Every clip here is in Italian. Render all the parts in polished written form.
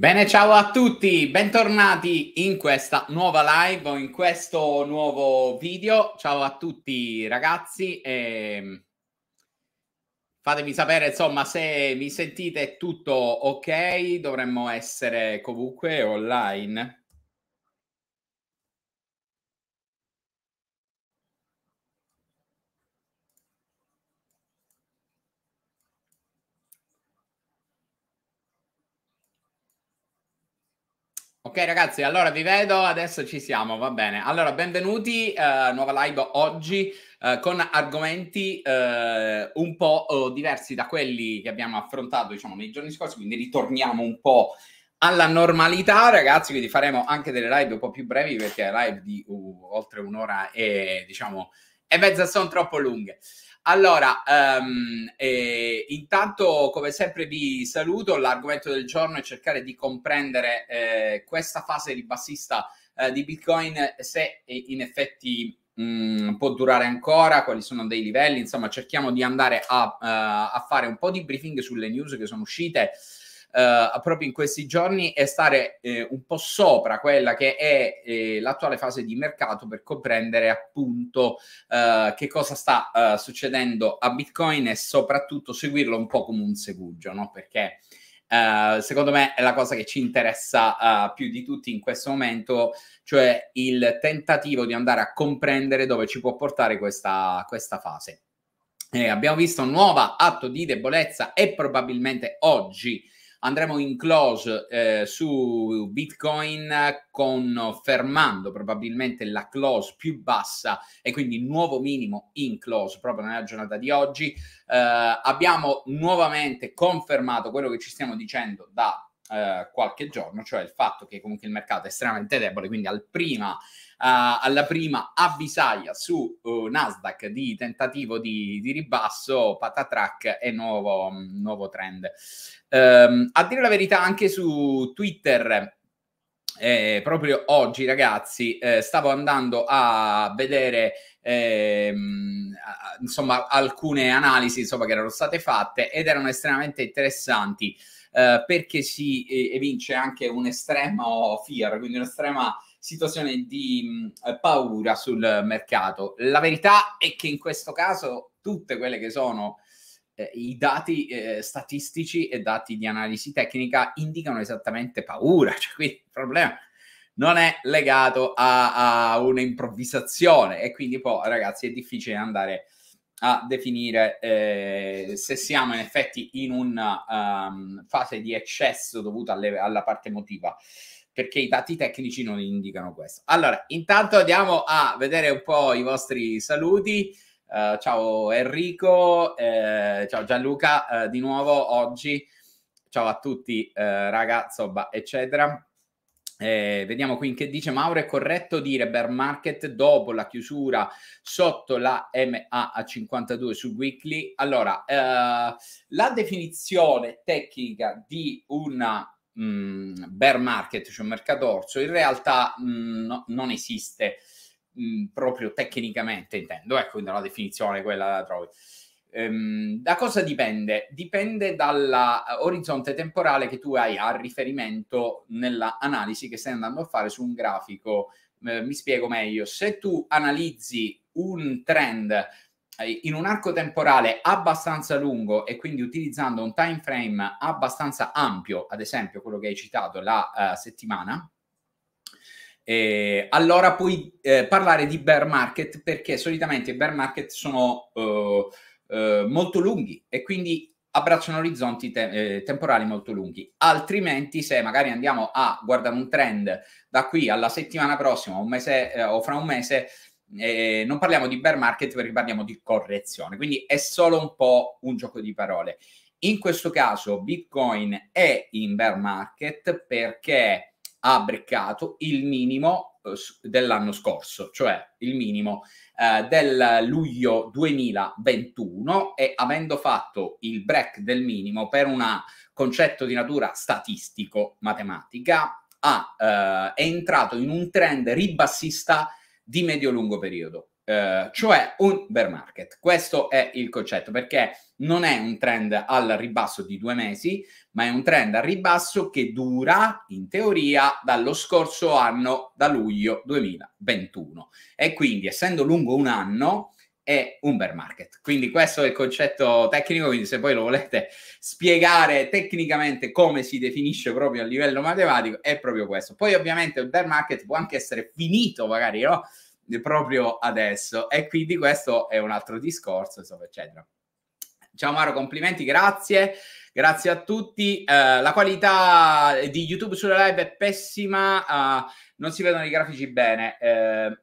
Bene, ciao a tutti, bentornati in questa nuova live o in questo nuovo video. Ciao a tutti ragazzi, fatemi sapere insomma se mi sentite tutto ok, dovremmo essere comunque online. Ok ragazzi, allora vi vedo, adesso ci siamo, va bene. Allora, benvenuti, nuova live oggi con argomenti un po' diversi da quelli che abbiamo affrontato, diciamo, nei giorni scorsi, quindi ritorniamo un po' alla normalità, ragazzi, quindi faremo anche delle live un po' più brevi perché live di oltre un'ora e, diciamo, e mezza sono troppo lunghe. Allora, intanto come sempre vi saluto. L'argomento del giorno è cercare di comprendere questa fase ribassista di Bitcoin, se in effetti può durare ancora, quali sono dei livelli, insomma cerchiamo di andare a fare un po' di briefing sulle news che sono uscite proprio in questi giorni e stare un po' sopra quella che è l'attuale fase di mercato per comprendere appunto che cosa sta succedendo a Bitcoin e soprattutto seguirlo un po' come un segugio, no? Perché secondo me è la cosa che ci interessa più di tutti in questo momento, cioè il tentativo di andare a comprendere dove ci può portare questa fase. Abbiamo visto un nuovo atto di debolezza e probabilmente oggi andremo in close su Bitcoin confermando probabilmente la close più bassa e quindi nuovo minimo in close proprio nella giornata di oggi. Abbiamo nuovamente confermato quello che ci stiamo dicendo da qualche giorno, cioè il fatto che comunque il mercato è estremamente debole, quindi alla prima avvisaglia su Nasdaq di tentativo di ribasso, patatrack e nuovo trend. A dire la verità, anche su Twitter proprio oggi ragazzi stavo andando a vedere insomma alcune analisi insomma che erano state fatte ed erano estremamente interessanti perché si evince anche un estremo fear, quindi un'estrema situazione di paura sul mercato. La verità è che in questo caso tutte quelle che sono i dati statistici e dati di analisi tecnica indicano esattamente paura, cioè quindi il problema non è legato a un'improvvisazione e quindi poi ragazzi è difficile andare a definire se siamo in effetti in una fase di eccesso dovuta alla parte emotiva, perché i dati tecnici non indicano questo. Allora, intanto andiamo a vedere un po' i vostri saluti. Ciao Enrico, ciao Gianluca, di nuovo oggi. Ciao a tutti, ragazzo, eccetera. Vediamo qui che dice Mauro, è corretto dire bear market dopo la chiusura sotto la MA a 52 sul weekly? Allora, la definizione tecnica di una bear market, cioè mercato orso, in realtà no, non esiste proprio tecnicamente, intendo, ecco, la definizione quella la trovi. Da cosa dipende? Dipende dall'orizzonte temporale che tu hai a riferimento nella analisi che stai andando a fare su un grafico. Mi spiego meglio: se tu analizzi un trend in un arco temporale abbastanza lungo e quindi utilizzando un time frame abbastanza ampio, ad esempio quello che hai citato, la settimana, allora puoi parlare di bear market, perché solitamente i bear market sono molto lunghi e quindi abbracciano orizzonti temporali molto lunghi. Altrimenti, se magari andiamo a guardare un trend da qui alla settimana prossima, un mese o fra un mese, non parliamo di bear market perché parliamo di correzione, quindi è solo un po' un gioco di parole. In questo caso Bitcoin è in bear market perché ha beccato il minimo dell'anno scorso, cioè il minimo del luglio 2021, e avendo fatto il break del minimo per un concetto di natura statistico-matematica è entrato in un trend ribassista di medio-lungo periodo, cioè un bear market. Questo è il concetto, perché non è un trend al ribasso di 2 mesi, ma è un trend al ribasso che dura in teoria dallo scorso anno, da luglio 2021, e quindi essendo lungo un anno è un bear market. Quindi questo è il concetto tecnico, quindi se poi lo volete spiegare tecnicamente come si definisce proprio a livello matematico è proprio questo. Poi ovviamente il bear market può anche essere finito magari, no? Proprio adesso, e quindi questo è un altro discorso, insomma, eccetera. Ciao Mauro, complimenti, grazie. Grazie a tutti. La qualità di YouTube sulla live è pessima, non si vedono i grafici bene.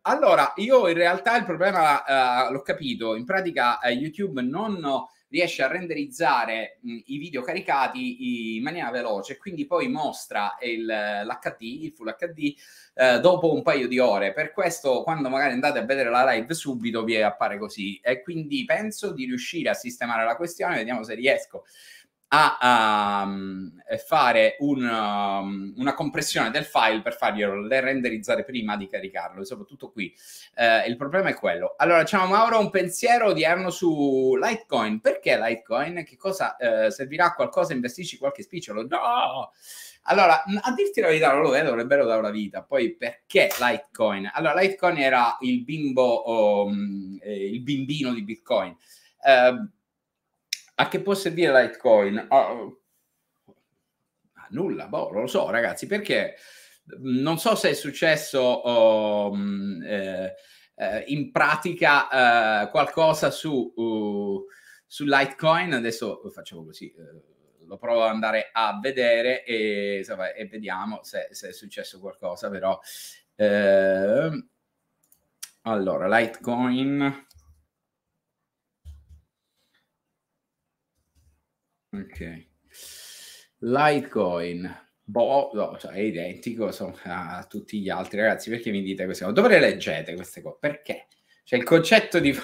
Allora, io in realtà il problema l'ho capito. In pratica YouTube non riesce a renderizzare i video caricati in maniera veloce, quindi poi mostra l'HD, il Full HD, dopo un paio di ore. Per questo, quando magari andate a vedere la live subito, vi appare così. E quindi penso di riuscire a sistemare la questione, vediamo se riesco a fare una compressione del file per farglielo renderizzare prima di caricarlo, soprattutto qui il problema è quello. Allora, ciao Mauro, un pensiero odierno su Litecoin. Perché Litecoin? Che cosa servirà a qualcosa? Investirci qualche spicciolo? No! Allora, a dirti la verità, lo dovrebbero dare una vita. Poi, perché Litecoin? Allora, Litecoin era il bimbino di Bitcoin. A che può servire Litecoin? A nulla, boh, non lo so ragazzi, perché non so se è successo in pratica qualcosa su Litecoin. Adesso facciamo così, lo provo ad andare a vedere e vediamo se è successo qualcosa, però allora Litecoin, ok, Litecoin, boh, no, cioè è identico, insomma, a tutti gli altri. Ragazzi, perché mi dite queste cose? Dove le leggete queste cose? Perché? Cioè il concetto di...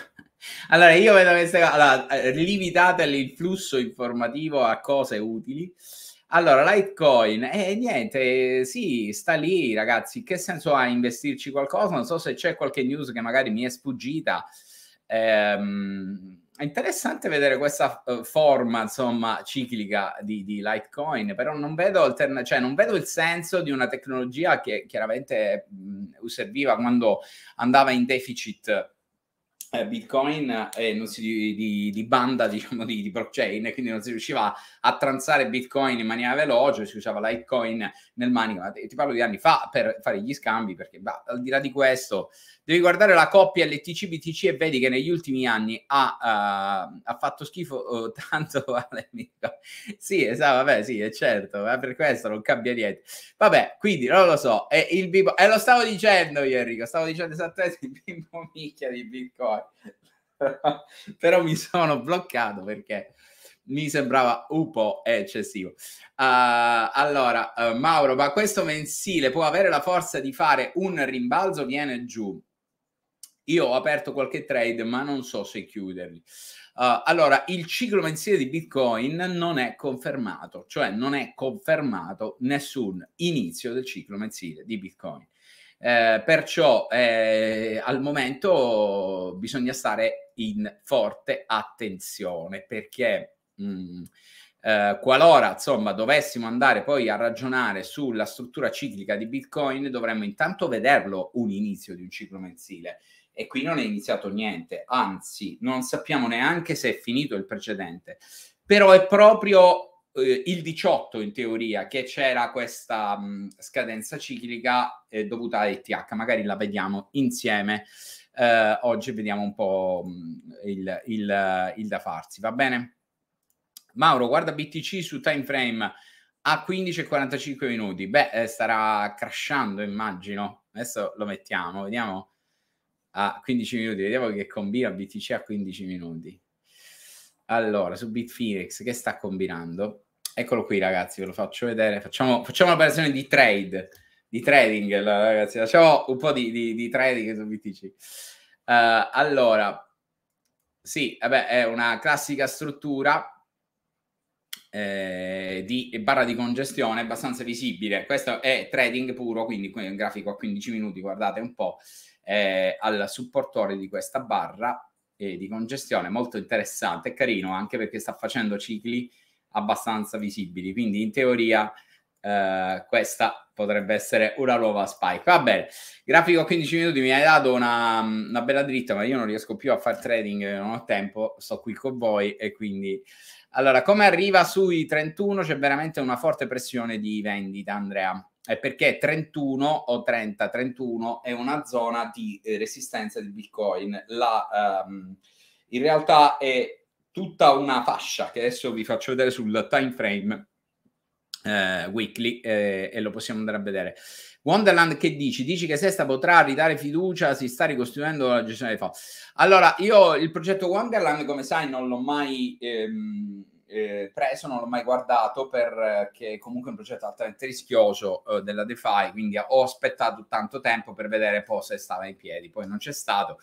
Allora, io vedo queste cose, allora, limitate il flusso informativo a cose utili. Allora, Litecoin, niente, sì, sta lì, ragazzi. Che senso ha investirci qualcosa? Non so se c'è qualche news che magari mi è sfuggita. È interessante vedere questa forma, insomma, ciclica di Litecoin, però non vedo, non vedo il senso di una tecnologia che chiaramente serviva quando andava in deficit Bitcoin e non si, di banda, diciamo, di blockchain, quindi non si riusciva a transare Bitcoin in maniera veloce, si usava Litecoin nel manico. Ti parlo di anni fa per fare gli scambi, perché bah, al di là di questo devi guardare la coppia LTC-BTC e vedi che negli ultimi anni ha fatto schifo tanto, vale, amico. Sì, esatto, vabbè, sì, è certo, per questo non cambia niente. Vabbè, quindi non lo so, è il bimbo, lo stavo dicendo io, Enrico, stavo dicendo esattamente il bimbo micchia di Bitcoin. Però mi sono bloccato perché mi sembrava un po' eccessivo. Allora, Mauro, ma questo mensile può avere la forza di fare un rimbalzo? Viene giù. Io ho aperto qualche trade, ma non so se chiuderli. Allora, il ciclo mensile di Bitcoin non è confermato, cioè non è confermato nessun inizio del ciclo mensile di Bitcoin. Perciò al momento bisogna stare in forte attenzione, perché qualora, insomma, dovessimo andare poi a ragionare sulla struttura ciclica di Bitcoin, dovremmo intanto vederlo un inizio di un ciclo mensile, e qui non è iniziato niente, anzi non sappiamo neanche se è finito il precedente. Però è proprio il 18 in teoria che c'era questa scadenza ciclica dovuta a ETH. Magari la vediamo insieme oggi, vediamo un po' il da farsi, va bene? Mauro, guarda BTC su time frame a 15 e 45 minuti. Beh, starà crashando, immagino. Adesso lo mettiamo, vediamo a 15 minuti, vediamo che combina BTC a 15 minuti. Allora, su Bitfinex, che sta combinando? Eccolo qui, ragazzi, ve lo faccio vedere. Facciamo un'operazione di trade, di trading, ragazzi. Facciamo un po' di trading su BTC. Allora, sì, vabbè, è una classica struttura di barra di congestione abbastanza visibile. Questo è trading puro, quindi un grafico a 15 minuti, guardate un po', al supportore di questa barra. di congestione molto interessante e carino, anche perché sta facendo cicli abbastanza visibili, quindi in teoria questa potrebbe essere una nuova spike. Va bene, grafico a 15 minuti, mi hai dato una bella dritta, ma io non riesco più a fare trading, non ho tempo, sto qui con voi e quindi... Allora, come arriva sui 31 c'è veramente una forte pressione di vendita, Andrea, è perché 31 o 30, 31 è una zona di resistenza del Bitcoin. In realtà è tutta una fascia che adesso vi faccio vedere sul time frame weekly e lo possiamo andare a vedere. Wonderland, che dici? Dici che Sesta potrà ridare fiducia, si sta ricostruendo la gestione dei fondi. Allora, io il progetto Wonderland, come sai, non l'ho mai preso, non l'ho mai guardato, perché comunque è un progetto altamente rischioso della DeFi, quindi ho aspettato tanto tempo per vedere poi se stava in piedi, poi non c'è stato.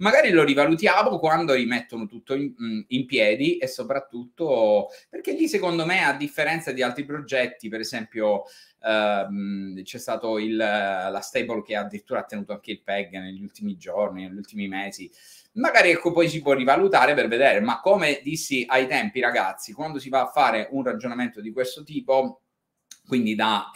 Magari lo rivalutiamo quando rimettono tutto in piedi, e soprattutto perché lì, secondo me, a differenza di altri progetti, per esempio c'è stato la Stable che addirittura ha tenuto anche il PEG negli ultimi giorni, negli ultimi mesi, magari ecco poi si può rivalutare per vedere, ma come dissi ai tempi, ragazzi, quando si va a fare un ragionamento di questo tipo, quindi da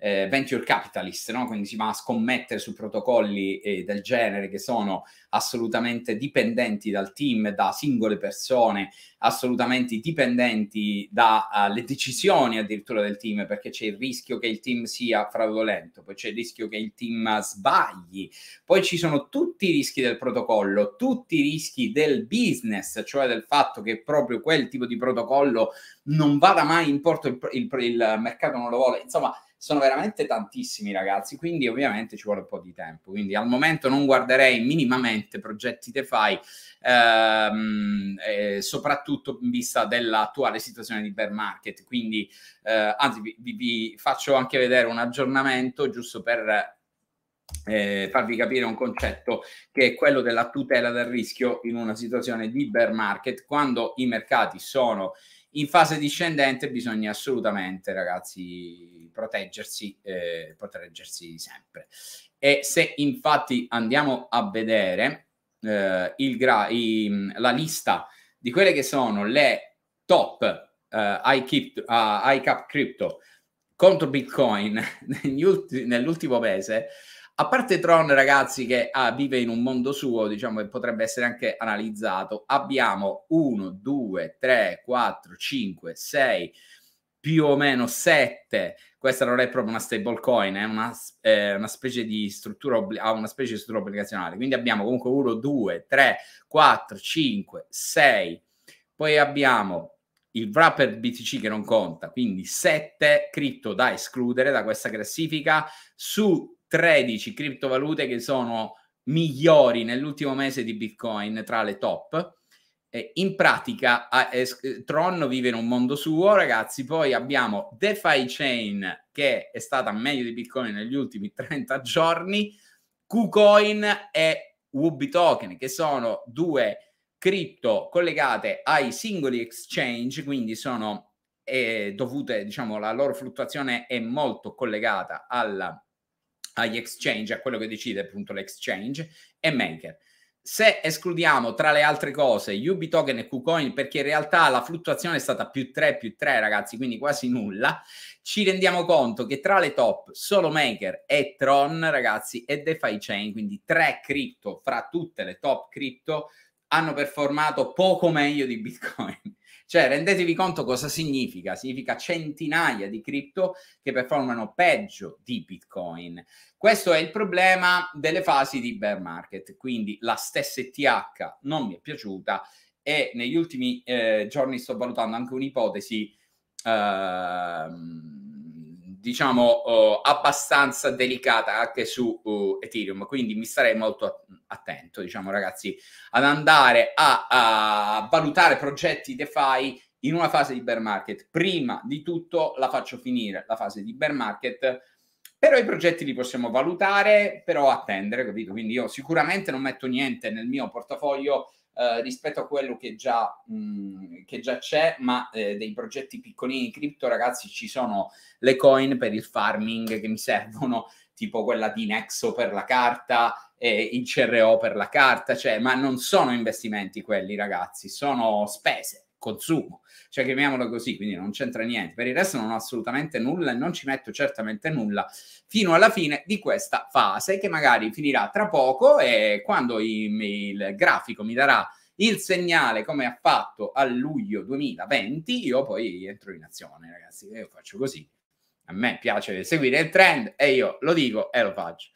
venture capitalist, no? Quindi si va a scommettere su protocolli del genere che sono assolutamente dipendenti dal team, da singole persone, assolutamente dipendenti dalle decisioni addirittura del team, perché c'è il rischio che il team sia fraudolento, poi c'è il rischio che il team sbagli, poi ci sono tutti i rischi del protocollo, tutti i rischi del business, cioè del fatto che proprio quel tipo di protocollo non vada mai in porto, il mercato non lo vuole, insomma sono veramente tantissimi, ragazzi, quindi ovviamente ci vuole un po' di tempo, quindi al momento non guarderei minimamente progetti DeFi, soprattutto in vista dell'attuale situazione di bear market, quindi anzi vi faccio anche vedere un aggiornamento giusto per farvi capire un concetto che è quello della tutela del rischio in una situazione di bear market. Quando i mercati sono in fase discendente bisogna assolutamente, ragazzi, proteggersi sempre. E se infatti andiamo a vedere la lista di quelle che sono le top high cap crypto contro Bitcoin nell'ultimo mese, a parte Tron, ragazzi, che vive in un mondo suo, diciamo, che potrebbe essere anche analizzato, abbiamo 1, 2, 3, 4, 5, 6, più o meno 7. Questa non è proprio una stable coin, è una specie di struttura, ha una specie di struttura obbligazionale. Quindi abbiamo comunque 1, 2, 3, 4, 5, 6. Poi abbiamo il wrapper BTC che non conta, quindi 7 cripto da escludere da questa classifica su 13 criptovalute che sono migliori nell'ultimo mese di Bitcoin tra le top. In pratica Tron vive in un mondo suo, ragazzi. Poi abbiamo DeFi Chain, che è stata meglio di Bitcoin negli ultimi 30 giorni, Kucoin e Wubitoken, che sono due cripto collegate ai singoli exchange, quindi sono dovute, diciamo, la loro fluttuazione è molto collegata agli exchange, a quello che decide appunto l'exchange, e Maker. Se escludiamo tra le altre cose Wubitoken e Kucoin, perché in realtà la fluttuazione è stata più 3, ragazzi, quindi quasi nulla, ci rendiamo conto che tra le top solo Maker e Tron, ragazzi, e DeFi Chain, quindi 3 cripto fra tutte le top cripto, hanno performato poco meglio di Bitcoin. Cioè, rendetevi conto cosa significa. Significa centinaia di cripto che performano peggio di Bitcoin. Questo è il problema delle fasi di bear market. Quindi la STH non mi è piaciuta, e negli ultimi giorni sto valutando anche un'ipotesi abbastanza delicata anche su Ethereum, quindi mi starei molto attento, diciamo, ragazzi, ad andare a valutare progetti DeFi in una fase di bear market. Prima di tutto la faccio finire la fase di bear market, però i progetti li possiamo valutare, però attendere, capito? Quindi io sicuramente non metto niente nel mio portafoglio rispetto a quello che già c'è, ma dei progetti piccolini cripto, ragazzi, ci sono le coin per il farming che mi servono, tipo quella di Nexo per la carta, il CRO per la carta, cioè, ma non sono investimenti quelli, ragazzi, sono spese, consumo, cioè chiamiamolo così, quindi non c'entra niente. Per il resto non ho assolutamente nulla e non ci metto certamente nulla fino alla fine di questa fase, che magari finirà tra poco, e quando il grafico mi darà il segnale come ha fatto a luglio 2020, io poi entro in azione, ragazzi, io faccio così. A me piace seguire il trend e io lo dico e lo faccio.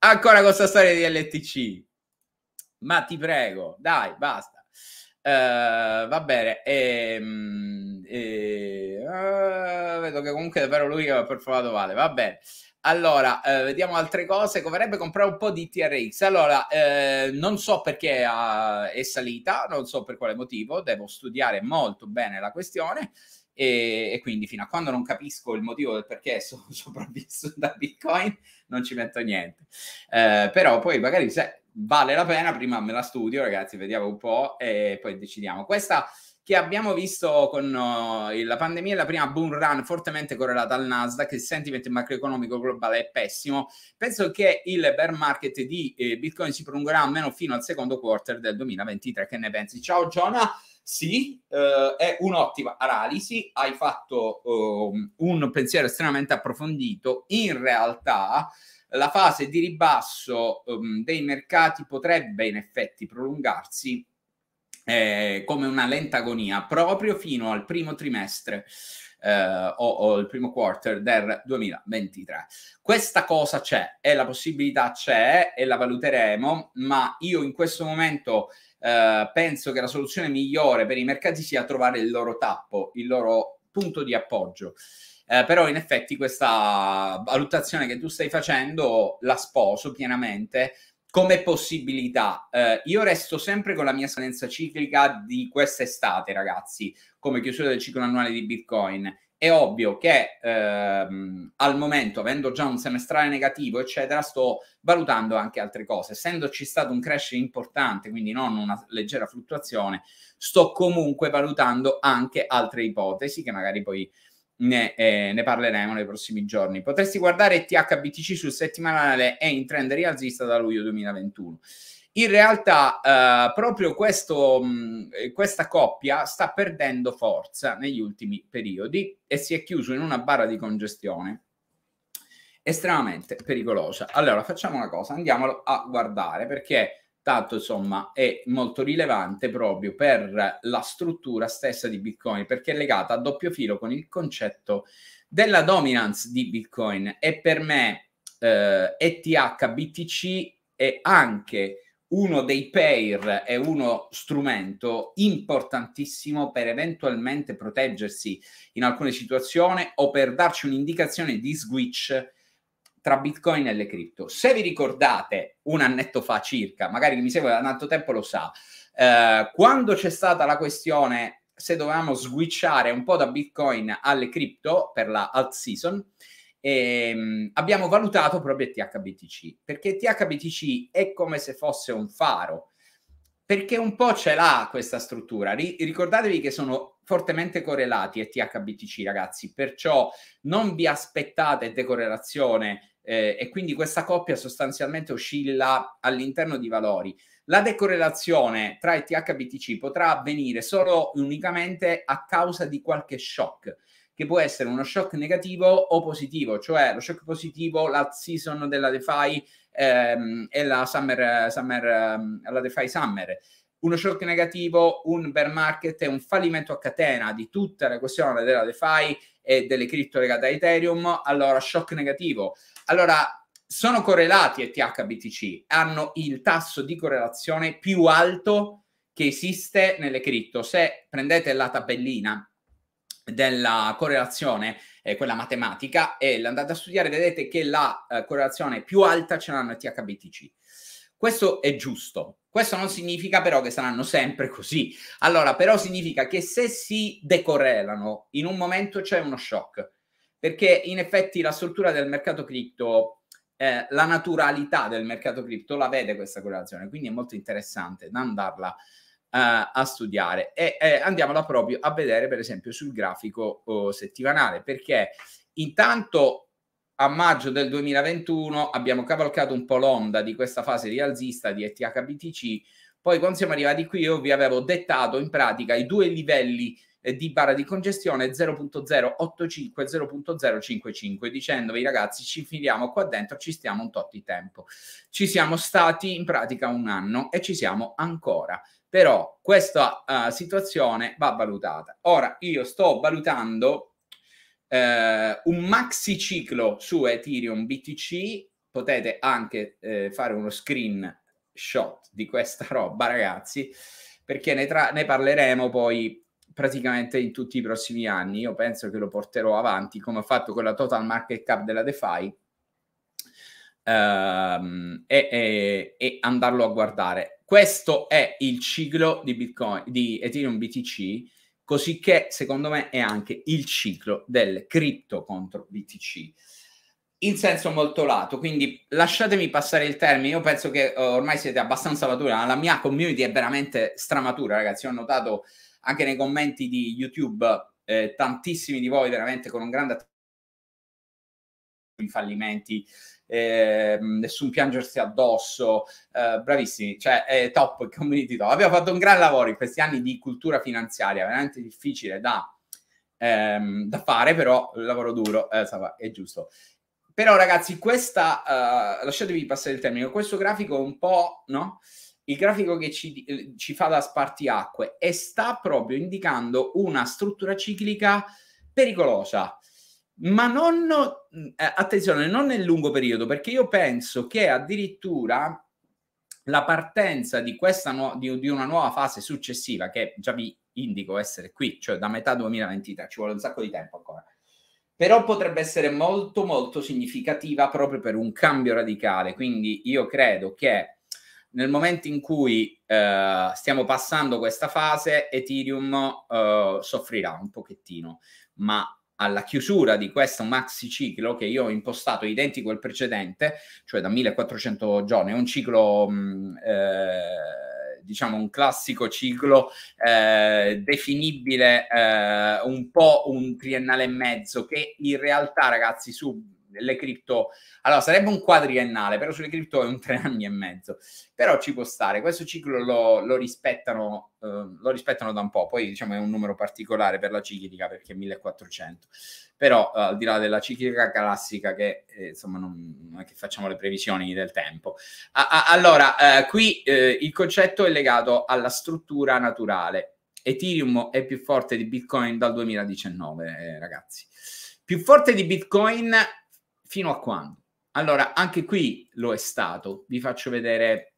Ancora con questa storia di LTC, ma ti prego, dai, basta. Va bene, vedo che comunque è davvero lui che ha performato male, va bene. Allora, vediamo altre cose. Converrebbe comprare un po' di TRX. Allora, non so perché è salita, non so per quale motivo, devo studiare molto bene la questione, e quindi fino a quando non capisco il motivo del perché sono sopravvissuto da Bitcoin non ci metto niente, però poi magari se vale la pena prima me la studio, ragazzi, vediamo un po' e poi decidiamo. Questa che abbiamo visto con la pandemia, la prima boom run fortemente correlata al Nasdaq, il sentimento macroeconomico globale è pessimo, penso che il bear market di Bitcoin si prolungherà almeno fino al secondo quarter del 2023, che ne pensi? Ciao Giona. Sì, è un'ottima analisi, hai fatto un pensiero estremamente approfondito. In realtà la fase di ribasso dei mercati potrebbe in effetti prolungarsi come una lenta agonia proprio fino al primo trimestre o il primo quarter del 2023. Questa cosa c'è, e la possibilità c'è e la valuteremo, ma io in questo momento penso che la soluzione migliore per i mercati sia trovare il loro tappo, il loro punto di appoggio. Però in effetti questa valutazione che tu stai facendo la sposo pienamente come possibilità. Io resto sempre con la mia scadenza ciclica di quest'estate, ragazzi, come chiusura del ciclo annuale di Bitcoin. È ovvio che al momento, avendo già un semestrale negativo, eccetera, sto valutando anche altre cose. Essendoci stato un crash importante, quindi non una leggera fluttuazione, sto comunque valutando anche altre ipotesi che magari poi ne parleremo nei prossimi giorni. Potresti guardare THBTC sul settimanale, è in trend rialzista da luglio 2021. In realtà proprio questa coppia sta perdendo forza negli ultimi periodi e si è chiuso in una barra di congestione estremamente pericolosa. Allora facciamo una cosa, andiamolo a guardare, perché tanto insomma è molto rilevante proprio per la struttura stessa di Bitcoin, perché è legata a doppio filo con il concetto della dominance di Bitcoin, e per me ETH-BTC è anche uno dei pair, è uno strumento importantissimo per eventualmente proteggersi in alcune situazioni o per darci un'indicazione di switch tra Bitcoin e le cripto. Se vi ricordate un annetto fa circa, magari chi mi segue da tanto tempo lo sa, quando c'è stata la questione se dovevamo switchare un po' da Bitcoin alle cripto per la alt season, abbiamo valutato proprio THBTC, perché THBTC è come se fosse un faro, perché un po' ce l'ha questa struttura. Ricordatevi che sono fortemente correlati THBTC, ragazzi, perciò non vi aspettate decorrelazione, e quindi questa coppia sostanzialmente oscilla all'interno di valori. La decorrelazione tra THBTC potrà avvenire solo unicamente a causa di qualche shock, che può essere uno shock negativo o positivo, cioè lo shock positivo, la season della DeFi e la la DeFi Summer. Uno shock negativo, un bear market e un fallimento a catena di tutta la questione della DeFi e delle cripto legate a Ethereum, allora shock negativo. Allora, sono correlati ETH-BTC, hanno il tasso di correlazione più alto che esiste nelle cripto. Se prendete la tabellina della correlazione, quella matematica, e l'andate a studiare, vedete che la correlazione più alta ce l'hanno THBTC. Questo è giusto. Questo non significa però che saranno sempre così. Allora, però significa che se si decorrelano, in un momento c'è uno shock, perché in effetti la struttura del mercato cripto, la naturalità del mercato cripto la vede questa correlazione, quindi è molto interessante da andarla a studiare, e andiamola proprio a vedere per esempio sul grafico settimanale, perché intanto a maggio del 2021 abbiamo cavalcato un po' l'onda di questa fase rialzista di ETH BTC, poi quando siamo arrivati qui io vi avevo dettato in pratica i due livelli di barra di congestione 0.085 e 0.055, dicendovi ragazzi ci filiamo qua dentro, ci stiamo un tot di tempo, ci siamo stati in pratica un anno e ci siamo ancora, però questa situazione va valutata. Ora io sto valutando un maxi ciclo su Ethereum BTC, potete anche fare uno screenshot di questa roba ragazzi, perché ne parleremo poi praticamente in tutti i prossimi anni. Io penso che lo porterò avanti come ho fatto con la total market cap della DeFi e andarlo a guardare. Questo è il ciclo di Bitcoin, di Ethereum BTC, così che secondo me è anche il ciclo del cripto contro BTC in senso molto lato, quindi lasciatemi passare il termine. Io penso che ormai siete abbastanza maturi, la mia community è veramente stramatura ragazzi, ho notato anche nei commenti di YouTube tantissimi di voi veramente con un grande i fallimenti, nessun piangersi addosso, bravissimi, cioè è top, community top. Abbiamo fatto un gran lavoro in questi anni di cultura finanziaria, veramente difficile da fare, però il lavoro duro è giusto. Però ragazzi, questa, lasciatevi passare il termine, questo grafico è un po', no? Il grafico che ci fa da spartiacque e sta proprio indicando una struttura ciclica pericolosa, ma non, attenzione, non nel lungo periodo, perché io penso che addirittura la partenza di questa di una nuova fase successiva, che già vi indico essere qui, cioè da metà 2023, ci vuole un sacco di tempo ancora, però potrebbe essere molto molto significativa proprio per un cambio radicale. Quindi io credo che nel momento in cui stiamo passando questa fase, Ethereum soffrirà un pochettino, ma alla chiusura di questo maxi ciclo che io ho impostato identico al precedente, cioè da 1400 giorni, è un ciclo, diciamo un classico ciclo definibile un po' un triennale e mezzo, che in realtà ragazzi su le cripto, allora sarebbe un quadriennale, però sulle cripto è un 3 anni e mezzo, però ci può stare, questo ciclo lo rispettano da un po', poi diciamo è un numero particolare per la ciclica perché è 1400, però al di là della ciclica classica che insomma non è che facciamo le previsioni del tempo. Allora qui il concetto è legato alla struttura naturale. Ethereum è più forte di Bitcoin dal 2019 ragazzi, più forte di Bitcoin fino a quando? Allora, anche qui lo è stato. Vi faccio vedere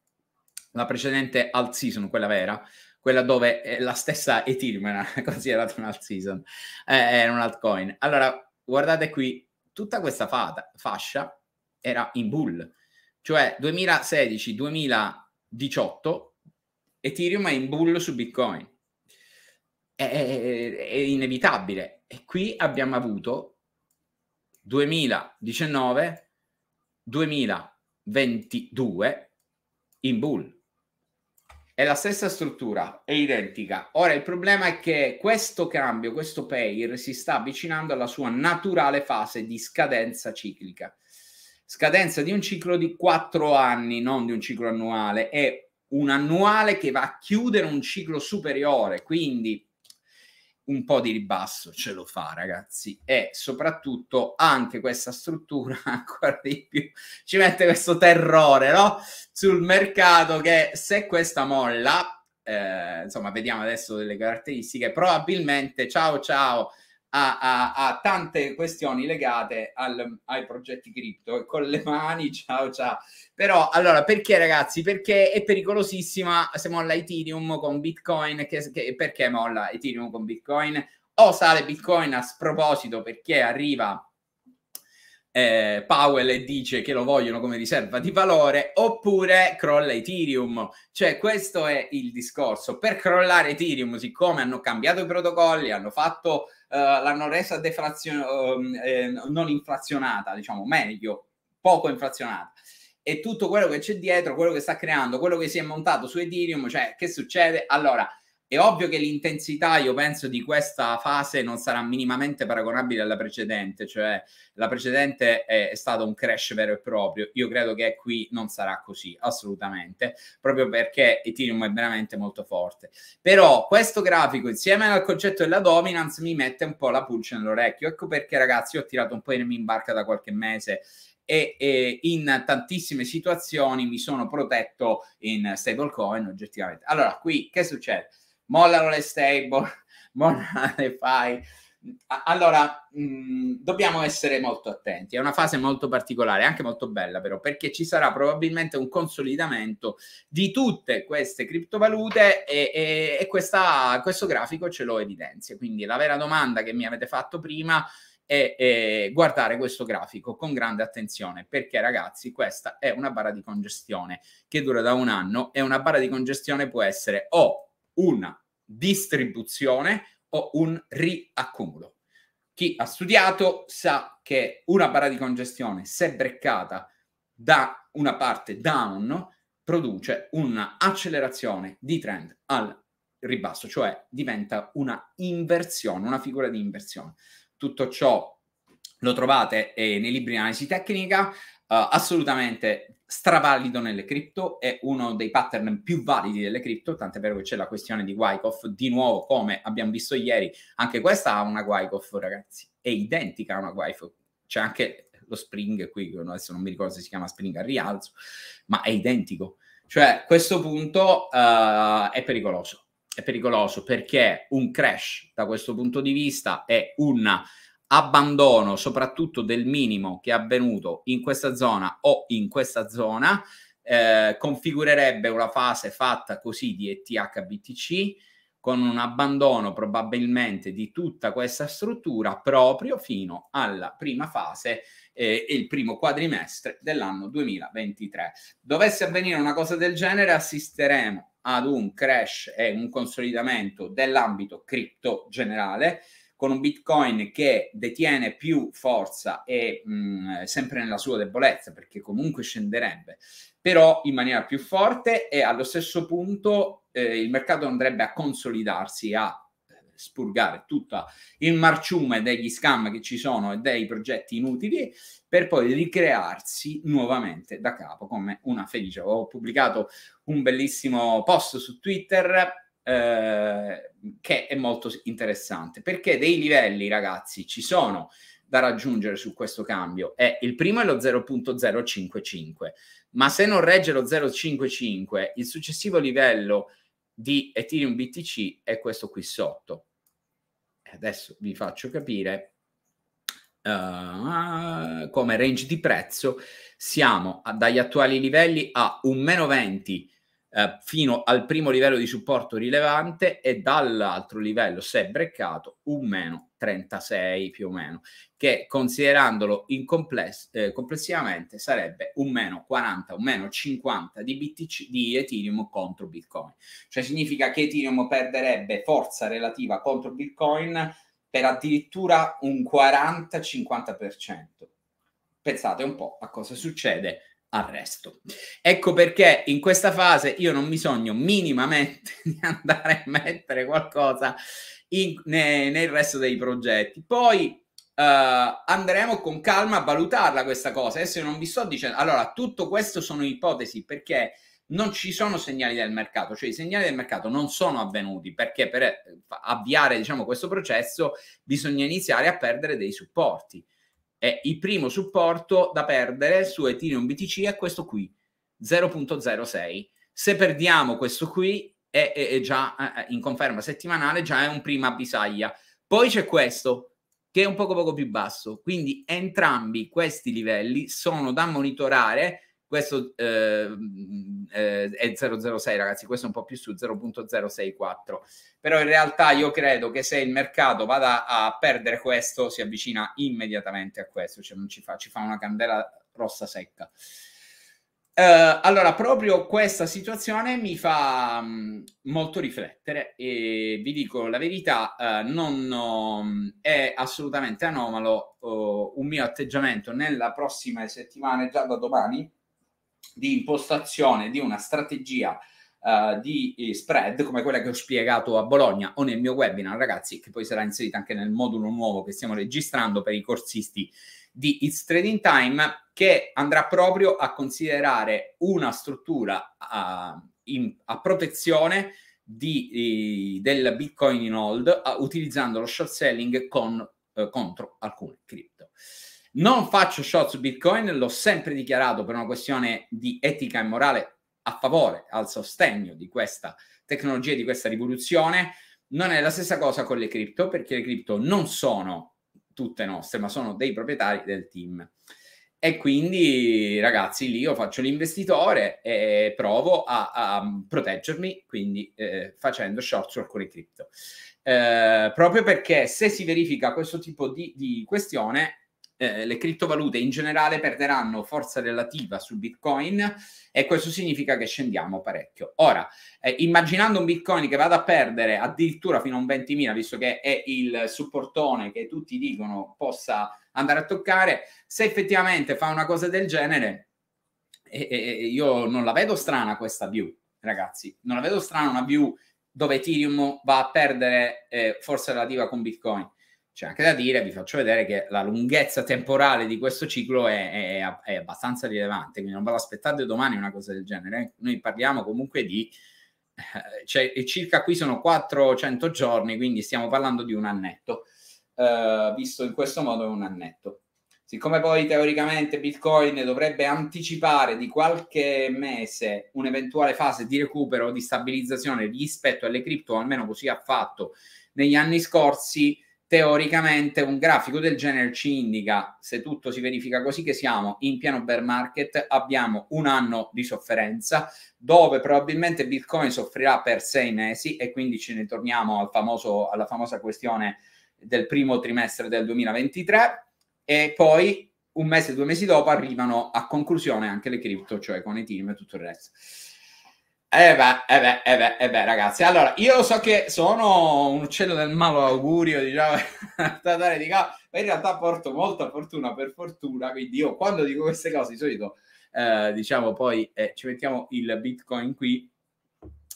la precedente alt season, quella vera, quella dove la stessa Ethereum era considerata un alt season, era un altcoin. Allora, guardate qui, tutta questa fascia era in bull, cioè 2016-2018 Ethereum è in bull su Bitcoin. È inevitabile. E qui abbiamo avuto 2019-2022 in bull, è la stessa struttura, è identica. Ora il problema è che questo cambio, questo pair si sta avvicinando alla sua naturale fase di scadenza ciclica, scadenza di un ciclo di 4 anni, non di un ciclo annuale, è un annuale che va a chiudere un ciclo superiore, quindi un po' di ribasso ce lo fa ragazzi, e soprattutto anche questa struttura ancora di più ci mette questo terrore, no? Sul mercato, che se questa molla insomma vediamo adesso delle caratteristiche, probabilmente a tante questioni legate ai progetti cripto e con le mani però allora perché ragazzi, perché è pericolosissima se molla Ethereum con Bitcoin, perché molla Ethereum con Bitcoin o sale Bitcoin a sproposito perché arriva Powell e dice che lo vogliono come riserva di valore, oppure crolla Ethereum, cioè questo è il discorso. Per crollare Ethereum, siccome hanno cambiato i protocolli, hanno fatto l'hanno resa non inflazionata, diciamo meglio, poco inflazionata, e tutto quello che c'è dietro, quello che sta creando, quello che si è montato su Ethereum, cioè che succede? Allora È ovvio che l'intensità, io penso, di questa fase non sarà minimamente paragonabile alla precedente, cioè la precedente è stato un crash vero e proprio. Io credo che qui non sarà così, assolutamente, proprio perché Ethereum è veramente molto forte. Però questo grafico, insieme al concetto della dominance, mi mette un po' la pulce nell'orecchio. Ecco perché, ragazzi, ho tirato un po' in barca da qualche mese e in tantissime situazioni mi sono protetto in stablecoin, oggettivamente. Allora, qui che succede? Mollano le stable, mollano le fai. Allora, dobbiamo essere molto attenti. È una fase molto particolare, anche molto bella però, perché ci sarà probabilmente un consolidamento di tutte queste criptovalute e questo grafico ce lo evidenzia. Quindi la vera domanda che mi avete fatto prima è guardare questo grafico con grande attenzione, perché, ragazzi, questa è una barra di congestione che dura da un anno, e una barra di congestione può essere o una distribuzione o un riaccumulo. Chi ha studiato sa che una barra di congestione, se breccata da una parte down, produce un'accelerazione di trend al ribasso, cioè diventa una inversione, una figura di inversione. Tutto ciò lo trovate nei libri di analisi tecnica, assolutamente stravalido nelle cripto, è uno dei pattern più validi delle cripto, tant'è vero che c'è la questione di Wyckoff, di nuovo, come abbiamo visto ieri, anche questa ha una Wyckoff, ragazzi, è identica a una Wyckoff, c'è anche lo spring qui, adesso non mi ricordo se si chiama spring a rialzo, ma è identico, cioè questo punto è pericoloso, perché un crash da questo punto di vista è un abbandono soprattutto del minimo che è avvenuto in questa zona o in questa zona, configurerebbe una fase fatta così di ETH-BTC, con un abbandono probabilmente di tutta questa struttura proprio fino alla prima fase e il primo quadrimestre dell'anno 2023. Dovesse avvenire una cosa del genere, assisteremo ad un crash e un consolidamento dell'ambito cripto generale, con un Bitcoin che detiene più forza e sempre nella sua debolezza, perché comunque scenderebbe, però in maniera più forte, e allo stesso punto il mercato andrebbe a consolidarsi, a spurgare tutto il marciume degli scam che ci sono e dei progetti inutili, per poi ricrearsi nuovamente da capo come una felice. Ho pubblicato un bellissimo post su Twitter, che è molto interessante, perché dei livelli, ragazzi, ci sono da raggiungere su questo cambio. Il primo è lo 0.055, ma se non regge lo 0.55, il successivo livello di Ethereum BTC è questo qui sotto. Adesso vi faccio capire come range di prezzo siamo dagli attuali livelli a un meno 20 fino al primo livello di supporto rilevante, e dall'altro livello, se breccato, un meno 36 più o meno, che considerandolo in complessivamente sarebbe un meno 40, un meno 50 di Ethereum contro Bitcoin. Cioè significa che Ethereum perderebbe forza relativa contro Bitcoin per addirittura un 40-50%. Pensate un po' a cosa succede al resto. Ecco perché in questa fase io non mi sogno minimamente di andare a mettere qualcosa nel resto dei progetti. Poi andremo con calma a valutarla questa cosa. Adesso io non vi sto dicendo, allora, tutto questo sono ipotesi, perché non ci sono segnali del mercato, cioè i segnali del mercato non sono avvenuti, perché per avviare, diciamo, questo processo bisogna iniziare a perdere dei supporti. Il primo supporto da perdere su Ethereum BTC è questo qui, 0.06. se perdiamo questo qui è già in conferma settimanale, già è un prima avvisaglia. Poi c'è questo che è un poco più basso, quindi entrambi questi livelli sono da monitorare. Questo è 0.06, ragazzi, questo è un po' più su, 0.064, però in realtà io credo che se il mercato vada a perdere questo, si avvicina immediatamente a questo, cioè non ci fa una candela rossa secca. Allora, proprio questa situazione mi fa molto riflettere, e vi dico la verità, non è assolutamente anomalo un mio atteggiamento nella prossima settimana, già da domani, di impostazione di una strategia di spread come quella che ho spiegato a Bologna o nel mio webinar, ragazzi, che poi sarà inserita anche nel modulo nuovo che stiamo registrando per i corsisti di It's Trading Time, che andrà proprio a considerare una struttura a protezione del Bitcoin in hold, utilizzando lo short selling contro alcune cripto. Non faccio short su Bitcoin, l'ho sempre dichiarato per una questione di etica e morale, a favore, al sostegno di questa tecnologia, di questa rivoluzione. Non è la stessa cosa con le cripto, perché le cripto non sono tutte nostre, ma sono dei proprietari del team. E quindi, ragazzi, lì io faccio l'investitore e provo a proteggermi, quindi facendo short su alcune cripto. Proprio perché se si verifica questo tipo di questione, le criptovalute in generale perderanno forza relativa su Bitcoin, e questo significa che scendiamo parecchio. Ora, immaginando un Bitcoin che vada a perdere addirittura fino a un 20.000, visto che è il supportone che tutti dicono possa andare a toccare, se effettivamente fa una cosa del genere, io non la vedo strana questa view, ragazzi, non la vedo strana una view dove Ethereum va a perdere forza relativa con Bitcoin. C'è anche da dire, vi faccio vedere che la lunghezza temporale di questo ciclo è abbastanza rilevante, quindi non ve l'aspettate domani una cosa del genere. Noi parliamo comunque di circa, qui sono 400 giorni, quindi stiamo parlando di un annetto. Visto in questo modo è un annetto. Siccome poi teoricamente Bitcoin dovrebbe anticipare di qualche mese un'eventuale fase di recupero o di stabilizzazione rispetto alle cripto, almeno così ha fatto negli anni scorsi, teoricamente un grafico del genere ci indica, se tutto si verifica così, che siamo in pieno bear market, abbiamo un anno di sofferenza dove probabilmente Bitcoin soffrirà per 6 mesi, e quindi ce ne torniamo alla famosa questione del primo trimestre del 2023, e poi un mese, 2 mesi dopo arrivano a conclusione anche le cripto, cioè con Ethereum e tutto il resto. E beh, ragazzi, allora io so che sono un uccello del malo augurio, diciamo, in realtà porto molta fortuna, per fortuna, quindi io quando dico queste cose di solito diciamo poi ci mettiamo il Bitcoin qui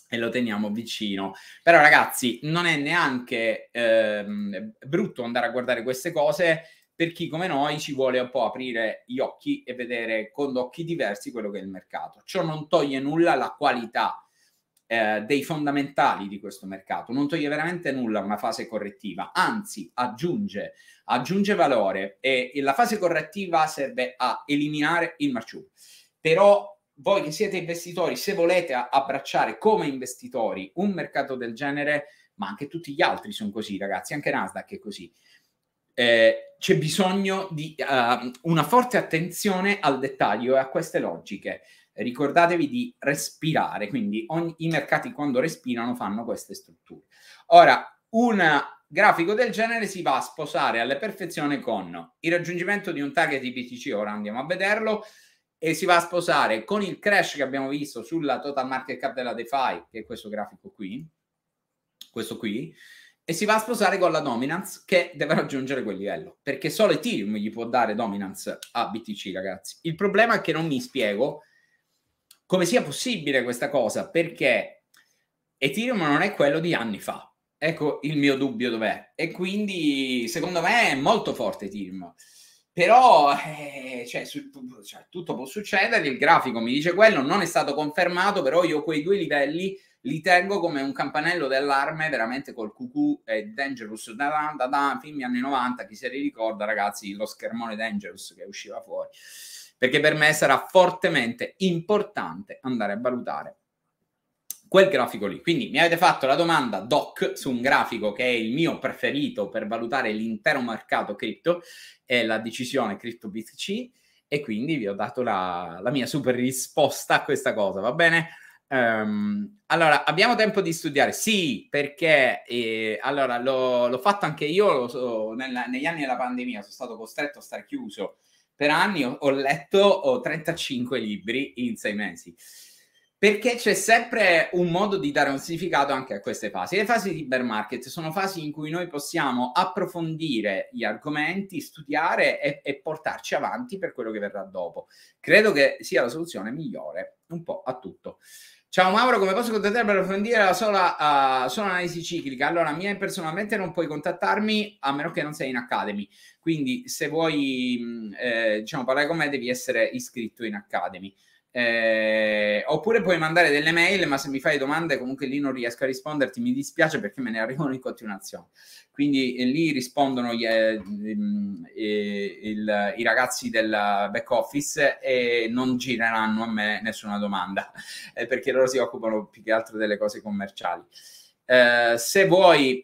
e lo teniamo vicino. Però, ragazzi, non è neanche brutto andare a guardare queste cose per chi come noi ci vuole un po' aprire gli occhi e vedere con occhi diversi quello che è il mercato. Ciò non toglie nulla alla qualità dei fondamentali di questo mercato, non toglie veramente nulla a una fase correttiva, anzi aggiunge valore, e la fase correttiva serve a eliminare il marciume. Però voi che siete investitori, se volete abbracciare come investitori un mercato del genere, ma anche tutti gli altri sono così, ragazzi, anche Nasdaq è così, c'è bisogno di una forte attenzione al dettaglio e a queste logiche. Ricordatevi di respirare, quindi i mercati quando respirano fanno queste strutture. Ora, un grafico del genere si va a sposare alla perfezione con il raggiungimento di un target di BTC, ora andiamo a vederlo, e si va a sposare con il crash che abbiamo visto sulla total market cap della DeFi, che è questo grafico qui, questo qui, e si va a sposare con la dominance che deve raggiungere quel livello, perché solo Ethereum gli può dare dominance a BTC, ragazzi. Il problema è che non mi spiego come sia possibile questa cosa, perché Ethereum non è quello di anni fa, ecco il mio dubbio dov'è, e quindi secondo me è molto forte Ethereum. Però tutto può succedere, il grafico mi dice quello, non è stato confermato, però io quei due livelli li tengo come un campanello d'allarme, veramente col cucù e Dangerous, film anni 90, chi se li ricorda, ragazzi, lo schermone Dangerous che usciva fuori, perché per me sarà fortemente importante andare a valutare quel grafico lì. Quindi mi avete fatto la domanda doc su un grafico che è il mio preferito per valutare l'intero mercato cripto e la decisione cripto BTC, e quindi vi ho dato la mia super risposta a questa cosa, va bene? Allora, abbiamo tempo di studiare? Sì, perché allora l'ho fatto anche io, negli anni della pandemia sono stato costretto a star chiuso per anni, ho letto 35 libri in 6 mesi. Perché c'è sempre un modo di dare un significato anche a queste fasi. Le fasi di bear market sono fasi in cui noi possiamo approfondire gli argomenti, studiare e portarci avanti per quello che verrà dopo. Credo che sia la soluzione migliore un po' a tutto. Ciao Mauro, come posso contattare per approfondire la sola analisi ciclica? Allora, personalmente non puoi contattarmi a meno che non sei in Academy, quindi se vuoi parlare con me devi essere iscritto in Academy. Oppure puoi mandare delle mail, ma se mi fai domande comunque lì non riesco a risponderti, mi dispiace perché me ne arrivano in continuazione, quindi lì rispondono i ragazzi del back office e non gireranno a me nessuna domanda, perché loro si occupano più che altro delle cose commerciali. Se vuoi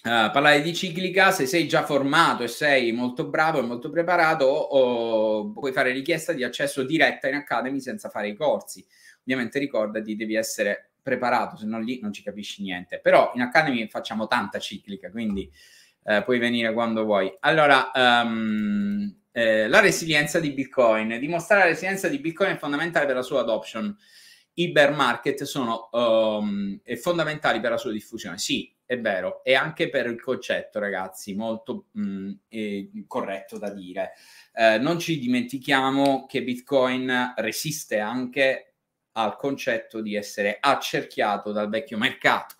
parlare di ciclica, se sei già formato e sei molto bravo e molto preparato, puoi fare richiesta di accesso diretta in Academy senza fare i corsi. Ovviamente ricordati, devi essere preparato, se no lì non ci capisci niente. Però in Academy facciamo tanta ciclica, quindi puoi venire quando vuoi. Allora, la resilienza di Bitcoin. Dimostrare la resilienza di Bitcoin è fondamentale per la sua adoption. I bear market sono fondamentali per la sua diffusione. Sì, è vero, e anche per il concetto, ragazzi, molto corretto da dire. Non ci dimentichiamo che Bitcoin resiste anche al concetto di essere accerchiato dal vecchio mercato,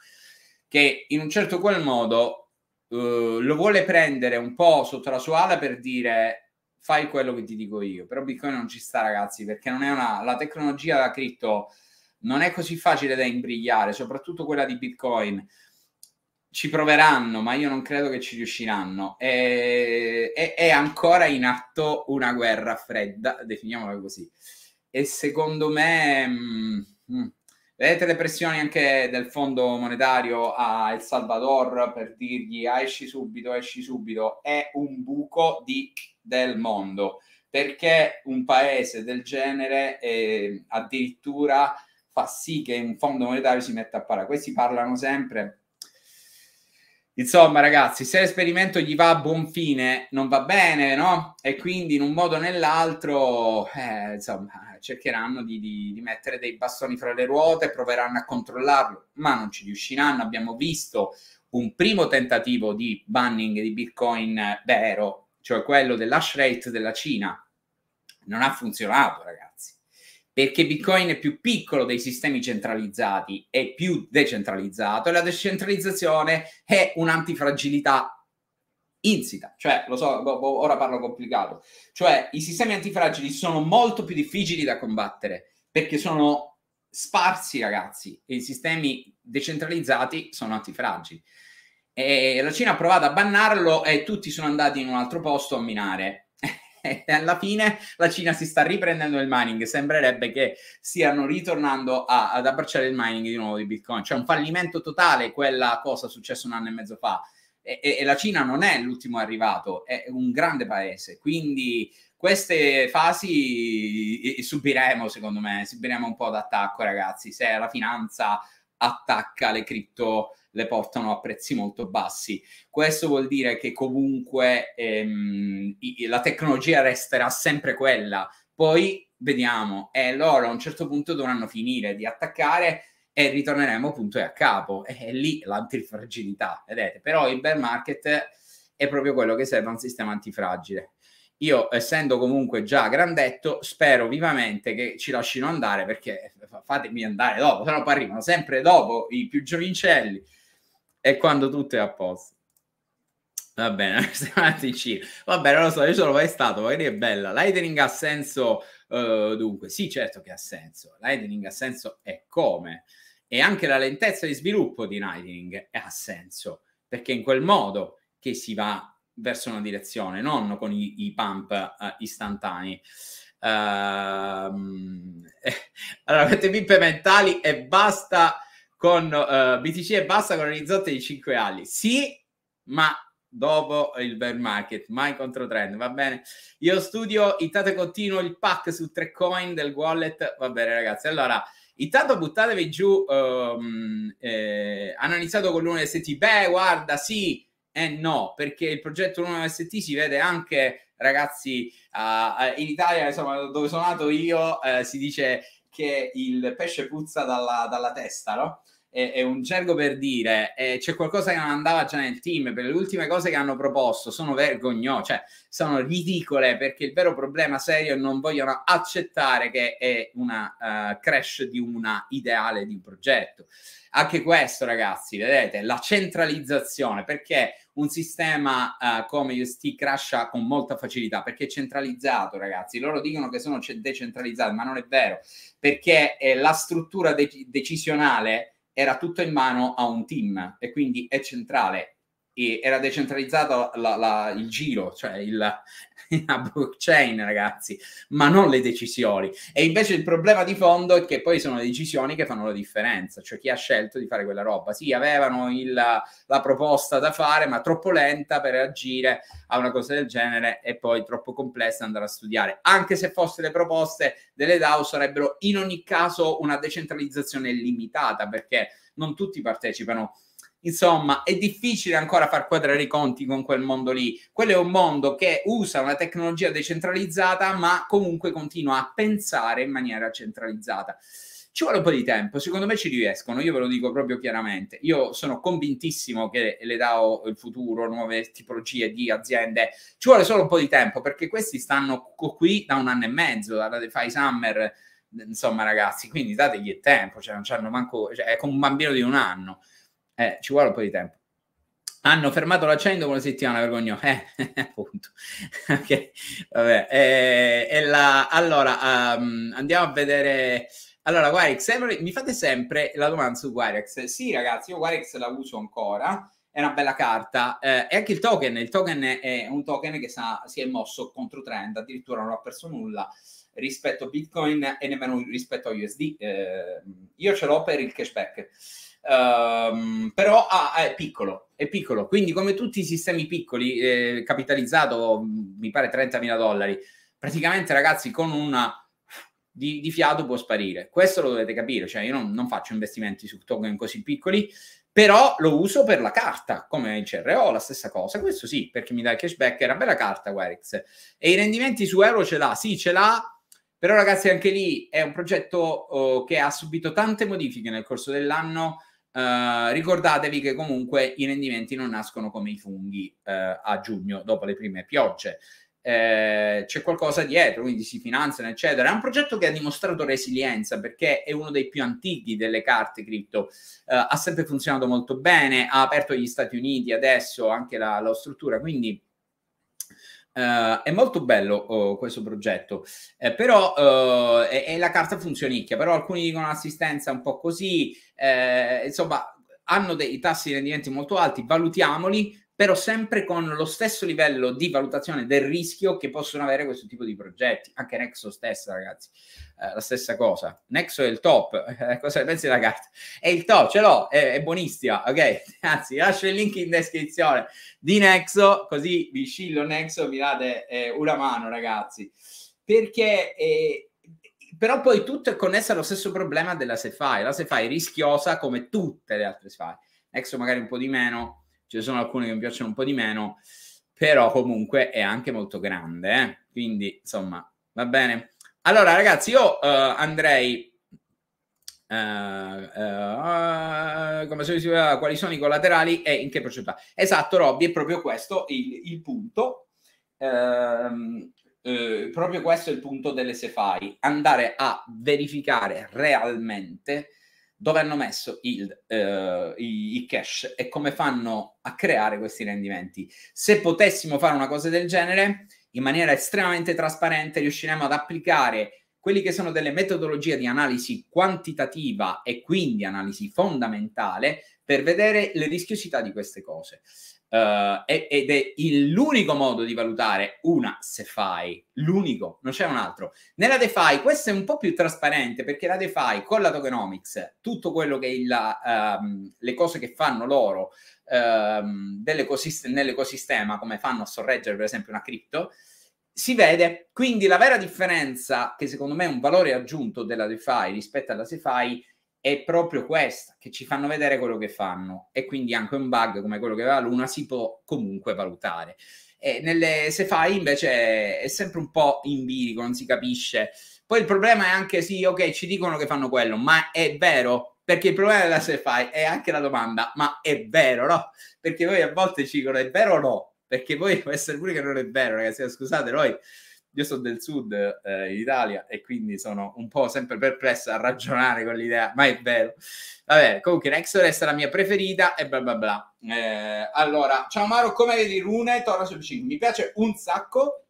che in un certo qual modo lo vuole prendere un po' sotto la sua ala per dire fai quello che ti dico io. Però Bitcoin non ci sta, ragazzi, perché non è la tecnologia della cripto non è così facile da imbrigliare, soprattutto quella di Bitcoin. Ci proveranno, ma io non credo che ci riusciranno. È ancora in atto una guerra fredda, definiamola così. E secondo me, vedete le pressioni anche del Fondo Monetario a El Salvador per dirgli esci subito, è un buco del mondo. Perché un paese del genere addirittura fa sì che un Fondo Monetario si metta a parlare? Questi parlano sempre. Insomma, ragazzi, se l'esperimento gli va a buon fine, non va bene, no? E quindi in un modo o nell'altro, cercheranno di mettere dei bastoni fra le ruote, proveranno a controllarlo, ma non ci riusciranno. Abbiamo visto un primo tentativo di banning di Bitcoin vero, cioè quello dell'hash rate della Cina. Non ha funzionato, ragazzi, perché Bitcoin è più piccolo dei sistemi centralizzati, è più decentralizzato, e la decentralizzazione è un'antifragilità insita. Cioè, lo so, ora parlo complicato. Cioè, i sistemi antifragili sono molto più difficili da combattere, perché sono sparsi, ragazzi, e i sistemi decentralizzati sono antifragili. E la Cina ha provato a bannarlo e tutti sono andati in un altro posto a minare. E alla fine la Cina si sta riprendendo il mining, sembrerebbe che stiano ritornando ad abbracciare il mining di nuovo di Bitcoin. Cioè un fallimento totale, quella cosa successa un anno e mezzo fa, e la Cina non è l'ultimo arrivato, è un grande paese, quindi queste fasi subiremo, secondo me, subiremo un po' d'attacco, ragazzi. Se la finanza attacca le cripto, le portano a prezzi molto bassi. Questo vuol dire che comunque la tecnologia resterà sempre quella. Poi vediamo, e loro a un certo punto dovranno finire di attaccare e ritorneremo punto e a capo. È lì l'antifragilità, vedete? Però il bear market è proprio quello che serve a un sistema antifragile. Io, essendo comunque già grandetto, spero vivamente che ci lasciano andare, perché fatemi andare dopo, se no arrivano sempre dopo i più giovincelli e quando tutto è a posto. Va bene, stiamo andando in giro. Va bene, lo so, io sono mai stato, magari è bella. Lightning ha senso, dunque, sì, certo che ha senso. Lightning ha senso e come? E anche la lentezza di sviluppo di Lightning ha senso, perché in quel modo che si va verso una direzione, non con i pump istantanei. Allora, avete pippe mentali e basta con BTC e basta con orizzonte di 5 anni. Sì, ma dopo il bear market, mai controtrend, va bene? Io studio intanto e continuo il pack su 3 coin del wallet, va bene, ragazzi. Allora, intanto buttatevi giù, hanno iniziato con l'UST, beh, guarda, sì, no, perché il progetto Luna UST si vede anche, ragazzi, in Italia, insomma, dove sono nato io, si dice che il pesce puzza dalla testa, no? è un gergo per dire c'è qualcosa che non andava già nel team, perché le ultime cose che hanno proposto sono vergognose, cioè sono ridicole, perché il vero problema serio è che non vogliono accettare che è una crash di una ideale di un progetto. Anche questo, ragazzi, vedete, la centralizzazione, perché un sistema come UST crasha con molta facilità, perché è centralizzato, ragazzi. Loro dicono che sono decentralizzati, ma non è vero, perché la struttura decisionale era tutta in mano a un team e quindi è centrale. E era decentralizzato il giro, cioè la blockchain, ragazzi, ma non le decisioni. E invece il problema di fondo è che poi sono le decisioni che fanno la differenza, cioè chi ha scelto di fare quella roba. Sì, avevano la proposta da fare, ma troppo lenta per reagire a una cosa del genere e poi troppo complessa andare a studiare. Anche se fossero le proposte delle DAO, sarebbero in ogni caso una decentralizzazione limitata, perché non tutti partecipano. Insomma, è difficile ancora far quadrare i conti con quel mondo lì. Quello è un mondo che usa una tecnologia decentralizzata, ma comunque continua a pensare in maniera centralizzata. Ci vuole un po' di tempo, secondo me ci riescono, io ve lo dico proprio chiaramente. Io sono convintissimo che le DAO, il futuro, nuove tipologie di aziende, ci vuole solo un po' di tempo, perché questi stanno qui da 1 anno e mezzo, dalla DeFi Summer, insomma, ragazzi, quindi dategli il tempo, cioè non c'hanno manco, cioè, è come un bambino di 1 anno. Ci vuole un po' di tempo. Hanno fermato l'accendo con 1 settimana, vergognoso. Appunto. Ok, vabbè. Allora, andiamo a vedere... Allora, Wirex, mi fate sempre la domanda su Wirex. Sì, ragazzi, io Wirex la uso ancora. È una bella carta. E anche il token è un token che si è mosso contro trend, addirittura non ha perso nulla rispetto a Bitcoin e nemmeno rispetto a USD. Io ce l'ho per il cashback. Però è piccolo, quindi come tutti i sistemi piccoli, capitalizzato mi pare $30.000, praticamente, ragazzi, con una di fiato può sparire. Questo lo dovete capire, cioè io non faccio investimenti su token così piccoli, però lo uso per la carta, come il CRO, la stessa cosa, questo sì, perché mi dà il cashback. È una bella carta Wirex, e i rendimenti su euro ce l'ha, sì ce l'ha. Però, ragazzi, anche lì è un progetto che ha subito tante modifiche nel corso dell'anno. Ricordatevi che comunque i rendimenti non nascono come i funghi a giugno, dopo le prime piogge. C'è qualcosa dietro, quindi si finanziano, eccetera. È un progetto che ha dimostrato resilienza, perché è uno dei più antichi delle carte cripto. Ha sempre funzionato molto bene, ha aperto gli Stati Uniti adesso, anche la struttura, quindi... è molto bello questo progetto, però è la carta funzionicchia, però alcuni dicono assistenza un po' così, insomma hanno dei tassi di rendimento molto alti, valutiamoli, però sempre con lo stesso livello di valutazione del rischio che possono avere questo tipo di progetti. Anche Nexo stessa, ragazzi, la stessa cosa. Nexo è il top, cosa ne pensi della carta? È il top, ce l'ho, è buonistica, ok? Anzi, lascio il link in descrizione di Nexo, così vi scillo Nexo, vi date una mano, ragazzi. Perché... però poi tutto è connesso allo stesso problema della SeFi. La SeFi è rischiosa come tutte le altre SeFi. Nexo magari un po' di meno, ci sono alcune che mi piacciono un po' di meno, però comunque è anche molto grande, quindi insomma va bene. Allora, ragazzi, io andrei come si diceva, quali sono i collaterali e in che proprietà. Esatto, Robby, è proprio questo il punto, proprio questo è il punto delle SeFi, andare a verificare realmente dove hanno messo i cash e come fanno a creare questi rendimenti. Se potessimo fare una cosa del genere, in maniera estremamente trasparente, riusciremo ad applicare quelli che sono delle metodologie di analisi quantitativa e quindi analisi fondamentale per vedere le rischiosità di queste cose. Ed è l'unico modo di valutare una SeFi, l'unico, non c'è un altro. Nella DeFi questo è un po' più trasparente, perché la DeFi con la tokenomics, tutto quello che è le cose che fanno loro nell'ecosistema, come fanno a sorreggere per esempio una cripto, si vede. Quindi la vera differenza, che secondo me è un valore aggiunto della DeFi rispetto alla SeFi, è proprio questa, che ci fanno vedere quello che fanno, e quindi anche un bug come quello che aveva Luna si può comunque valutare. E nelle SeFi invece è sempre un po' empirico, non si capisce. Poi il problema è anche, sì, ok, ci dicono che fanno quello, ma è vero? Perché il problema della SeFi è anche la domanda, ma è vero, no? Perché voi a volte ci dicono è vero o no? Perché voi può essere pure che non è vero, ragazzi. Scusate, noi, io sono del sud in Italia e quindi sono un po' sempre perplesso a ragionare con l'idea, ma è vero. Vabbè, comunque Nexo resta la mia preferita e bla bla bla. Allora, ciao Mauro, come vedi Rune? Torna sul 5. Mi piace un sacco,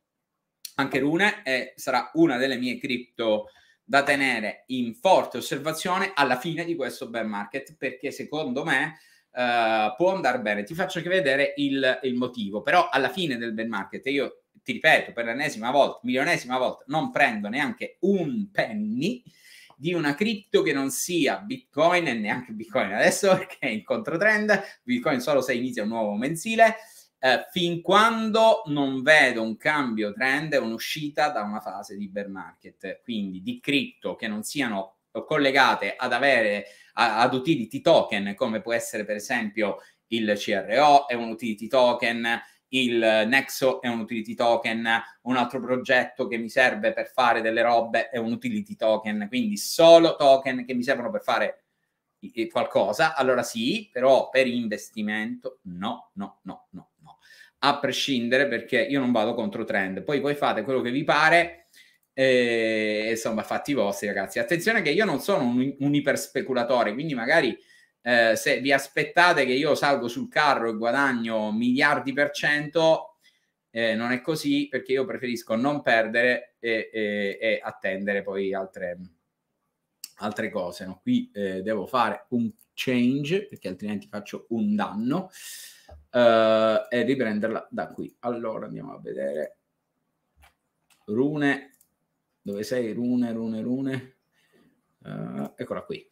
anche Rune, e sarà una delle mie cripto da tenere in forte osservazione alla fine di questo bear market, perché secondo me può andare bene. Ti faccio anche vedere il motivo, però alla fine del bear market io ti ripeto per l'ennesima volta, milionesima volta, non prendo neanche un penny di una cripto che non sia Bitcoin, e neanche Bitcoin adesso perché è in controtrend, Bitcoin solo se inizia un nuovo mensile, fin quando non vedo un cambio trend, un'uscita da una fase di bear market, quindi di cripto che non siano collegate ad avere ad utility token, come può essere per esempio il CRO è un utility token, il Nexo è un utility token, un altro progetto che mi serve per fare delle robe è un utility token, quindi solo token che mi servono per fare qualcosa, allora sì, però per investimento no, no, no, no, no, a prescindere, perché io non vado contro trend, poi voi fate quello che vi pare e insomma fatti i vostri, ragazzi. Attenzione che io non sono un iperspeculatore, quindi magari se vi aspettate che io salgo sul carro e guadagno miliardi per cento, non è così, perché io preferisco non perdere e attendere poi altre cose, no? Qui devo fare un change perché altrimenti faccio un danno, e riprenderla da qui. Allora andiamo a vedere Rune, dove sei Rune, Rune, Rune, eccola qui.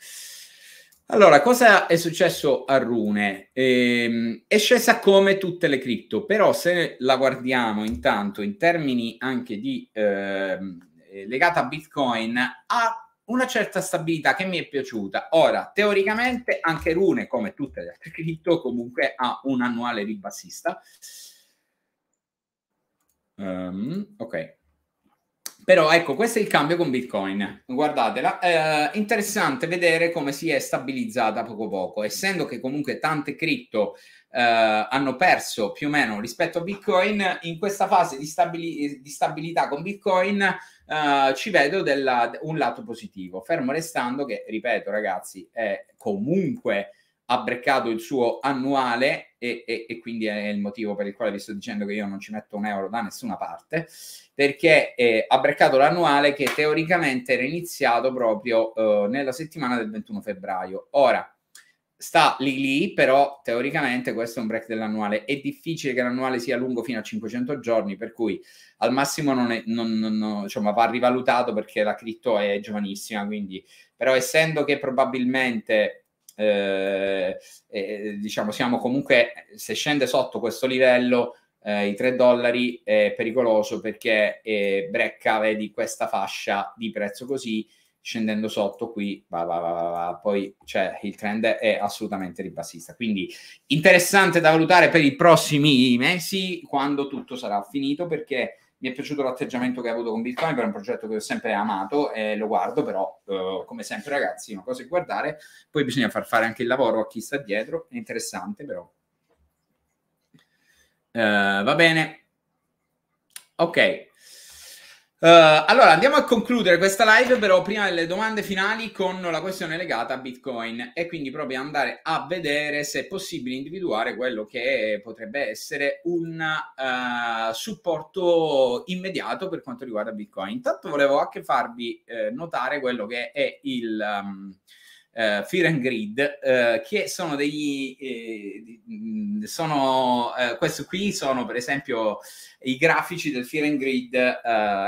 Allora, cosa è successo a Rune? È scesa come tutte le cripto, però se la guardiamo intanto in termini anche di legata a Bitcoin, ha una certa stabilità che mi è piaciuta. Ora, teoricamente anche Rune, come tutte le altre cripto, comunque ha un annuale ribassista. Ok. Però ecco, questo è il cambio con Bitcoin, guardatela, interessante vedere come si è stabilizzata poco poco, essendo che comunque tante cripto hanno perso più o meno rispetto a Bitcoin, in questa fase di stabilità con Bitcoin ci vedo un lato positivo, fermo restando che, ripeto ragazzi, è comunque ha breccato il suo annuale e quindi è il motivo per il quale vi sto dicendo che io non ci metto un euro da nessuna parte, perché ha breccato l'annuale che teoricamente era iniziato proprio nella settimana del 21 febbraio. Ora sta lì, però teoricamente questo è un break dell'annuale, è difficile che l'annuale sia lungo fino a 500 giorni, per cui al massimo non va rivalutato perché la cripto è giovanissima, quindi, però essendo che probabilmente diciamo siamo comunque, se scende sotto questo livello i $3 è pericoloso, perché brecca, vedi, questa fascia di prezzo così, scendendo sotto qui va. Poi cioè, il trend è assolutamente ribassista, quindi interessante da valutare per i prossimi mesi quando tutto sarà finito, perché mi è piaciuto l'atteggiamento che ha avuto con Bitcoin, che è un progetto che ho sempre amato e lo guardo, però come sempre ragazzi, una cosa è guardare, poi bisogna far fare anche il lavoro a chi sta dietro, è interessante però. Va bene, ok. Allora andiamo a concludere questa live, però prima delle domande finali con la questione legata a Bitcoin, e quindi proprio andare a vedere se è possibile individuare quello che potrebbe essere un supporto immediato per quanto riguarda Bitcoin. Intanto volevo anche farvi notare quello che è il Fear and Greed, che sono degli questo qui sono per esempio i grafici del Fear and Greed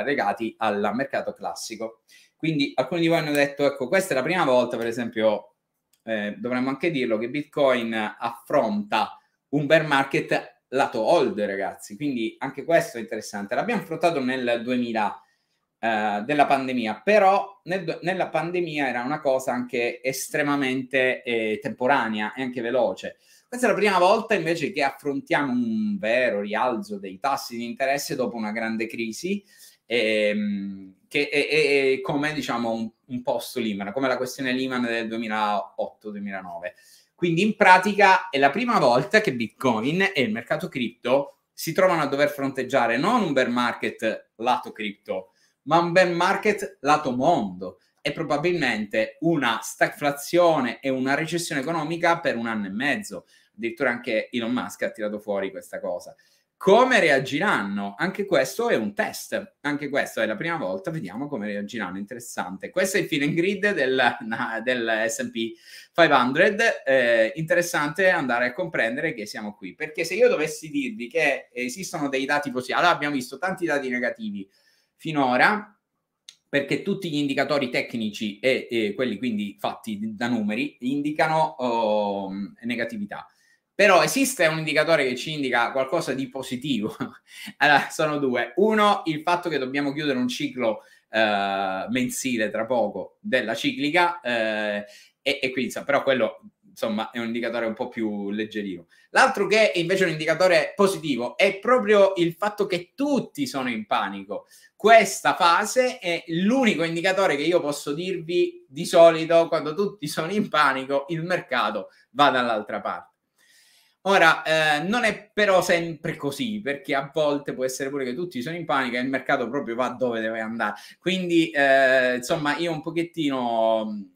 legati al mercato classico, quindi alcuni di voi hanno detto, ecco, questa è la prima volta per esempio, dovremmo anche dirlo, che Bitcoin affronta un bear market lato hold, ragazzi, quindi anche questo è interessante. L'abbiamo affrontato nel 2000 della pandemia, però nella pandemia era una cosa anche estremamente temporanea e anche veloce. Questa è la prima volta invece che affrontiamo un vero rialzo dei tassi di interesse dopo una grande crisi, che è come, diciamo, un post Lehman, come la questione Lehman del 2008-2009. Quindi in pratica è la prima volta che Bitcoin e il mercato cripto si trovano a dover fronteggiare non un bear market lato cripto, ma un bear market lato mondo, e probabilmente una stagflazione e una recessione economica per un anno e mezzo. Addirittura anche Elon Musk ha tirato fuori questa cosa. Come reagiranno? Anche questo è un test. Anche questo è la prima volta. Vediamo come reagiranno. Interessante. Questo è il feeling grid del S&P 500. Interessante andare a comprendere che siamo qui. Perché se io dovessi dirvi che esistono dei dati positivi... Allora, abbiamo visto tanti dati negativi finora, perché tutti gli indicatori tecnici e quelli quindi fatti da numeri indicano negatività. Però esiste un indicatore che ci indica qualcosa di positivo. Allora, sono due. Uno, il fatto che dobbiamo chiudere un ciclo mensile tra poco della ciclica, e quindi, però quello, insomma, è un indicatore un po' più leggerino. L'altro che è invece un indicatore positivo è proprio il fatto che tutti sono in panico. Questa fase è l'unico indicatore che io posso dirvi, di solito, quando tutti sono in panico, il mercato va dall'altra parte. Ora, non è però sempre così, perché a volte può essere pure che tutti sono in panico e il mercato proprio va dove deve andare. Quindi, insomma, io un pochettino...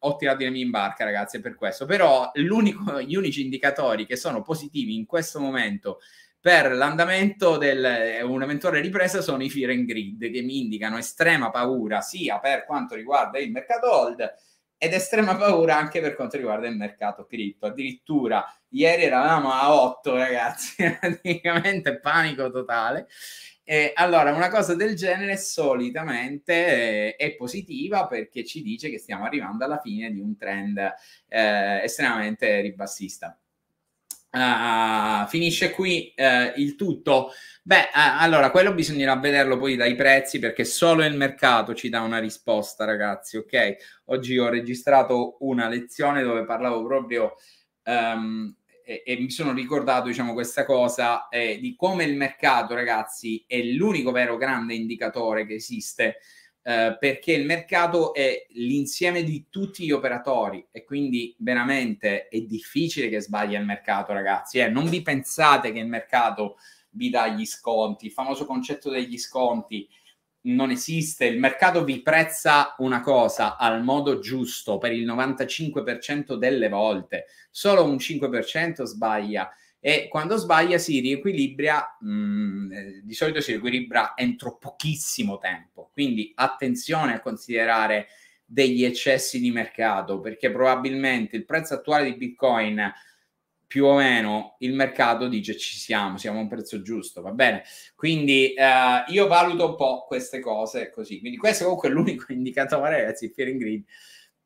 ho tirato le mie in barca, ragazzi, per questo. Però gli unici indicatori che sono positivi in questo momento per l'andamento del un'eventuale ripresa sono i fear and greed, che mi indicano estrema paura sia per quanto riguarda il mercato hold ed estrema paura anche per quanto riguarda il mercato cripto. Addirittura ieri eravamo a 8, ragazzi, praticamente panico totale. Allora, una cosa del genere solitamente è positiva, perché ci dice che stiamo arrivando alla fine di un trend estremamente ribassista. Finisce qui il tutto? Beh, allora, quello bisognerà vederlo poi dai prezzi, perché solo il mercato ci dà una risposta, ragazzi, ok? Oggi ho registrato una lezione dove parlavo proprio... E mi sono ricordato, diciamo, questa cosa di come il mercato, ragazzi, è l'unico vero grande indicatore che esiste, perché il mercato è l'insieme di tutti gli operatori, e quindi veramente è difficile che sbaglia il mercato, ragazzi. Non vi pensate che il mercato vi dà gli sconti, il famoso concetto degli sconti non esiste. Il mercato vi prezza una cosa al modo giusto per il 95% delle volte, solo un 5% sbaglia, e quando sbaglia si riequilibra, di solito si riequilibra entro pochissimo tempo. Quindi attenzione a considerare degli eccessi di mercato, perché probabilmente il prezzo attuale di Bitcoin, più o meno, il mercato dice ci siamo a un prezzo giusto, va bene? Quindi io valuto un po' queste cose così. Quindi questo comunque è l'unico indicatore, ragazzi, il fear and greed,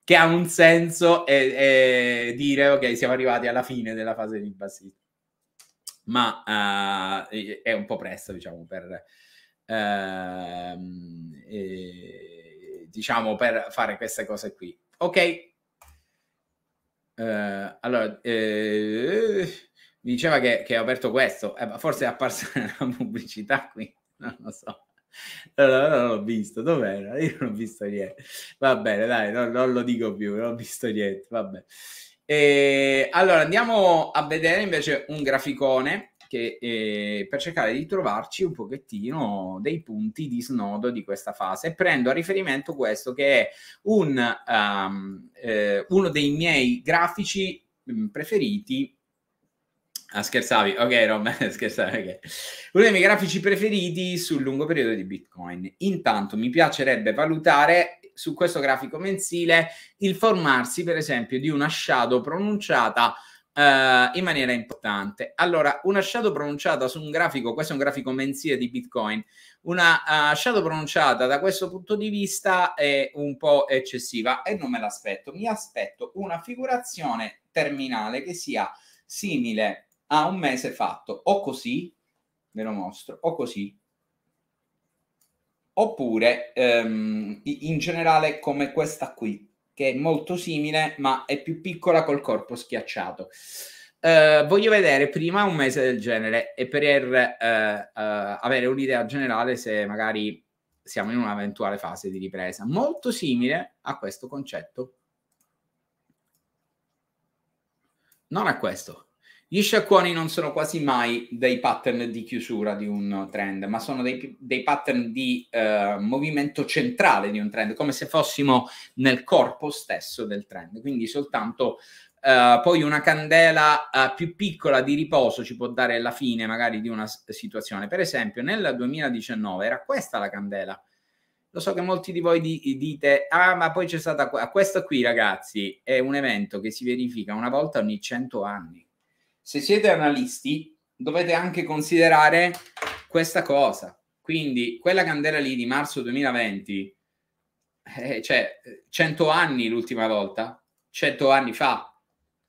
che ha un senso, e dire ok, siamo arrivati alla fine della fase di bassissimo. Ma è un po' presto, diciamo, per fare queste cose qui. Ok. Allora, mi diceva che ho aperto questo, forse è apparsa la pubblicità qui, non lo so, non l'ho visto, dov'era? Io non ho visto niente, va bene, dai, non lo dico più, non ho visto niente, va bene. Allora andiamo a vedere invece un graficone che, per cercare di trovarci un pochettino dei punti di snodo di questa fase. Prendo a riferimento questo, che è uno dei miei grafici preferiti. Ah, scherzavi? Ok, Rob, scherzavi, okay. Uno dei miei grafici preferiti sul lungo periodo di Bitcoin. Intanto mi piacerebbe valutare su questo grafico mensile il formarsi, per esempio, di una shadow pronunciata in maniera importante. Allora, una shadow pronunciata su un grafico, questo è un grafico mensile di Bitcoin, una shadow pronunciata da questo punto di vista è un po' eccessiva, e non me l'aspetto. Mi aspetto una figurazione terminale che sia simile a un mese fatto, o così, ve lo mostro, o così, oppure in generale come questa qui, che è molto simile ma è più piccola col corpo schiacciato. Voglio vedere prima un mese del genere e per avere un'idea generale se magari siamo in un'eventuale fase di ripresa molto simile a questo concetto, non a questo. Gli sciacquoni non sono quasi mai dei pattern di chiusura di un trend, ma sono dei pattern di movimento centrale di un trend, come se fossimo nel corpo stesso del trend. Quindi soltanto poi una candela più piccola di riposo ci può dare la fine magari di una situazione. Per esempio nel 2019 era questa la candela. Lo so che molti di voi dite ah, ma poi c'è stata questa qui, ragazzi, è un evento che si verifica una volta ogni 100 anni. Se siete analisti dovete anche considerare questa cosa. Quindi quella candela lì di marzo 2020, cioè 100 anni l'ultima volta, 100 anni fa.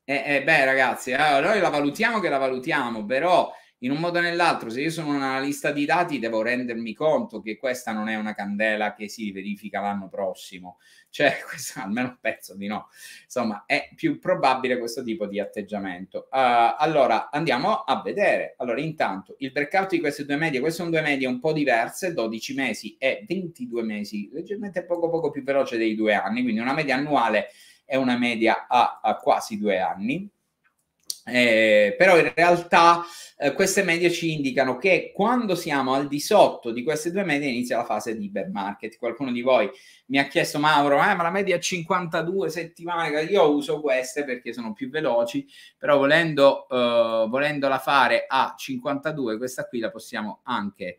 Beh ragazzi, noi la valutiamo che la valutiamo, però in un modo o nell'altro, se io sono un analista di dati, devo rendermi conto che questa non è una candela che si verifica l'anno prossimo, cioè questa, almeno penso di no, insomma è più probabile questo tipo di atteggiamento. Allora andiamo a vedere. Allora intanto il breakout di queste due medie, queste sono due medie un po' diverse, 12 mesi e 22 mesi, leggermente poco più veloce dei 2 anni, quindi una media annuale è una media a quasi 2 anni, però in realtà queste medie ci indicano che quando siamo al di sotto di queste due medie inizia la fase di bear market. Qualcuno di voi mi ha chiesto Mauro, ma la media è 52 settimane, io uso queste perché sono più veloci, però volendola fare a 52, questa qui la possiamo anche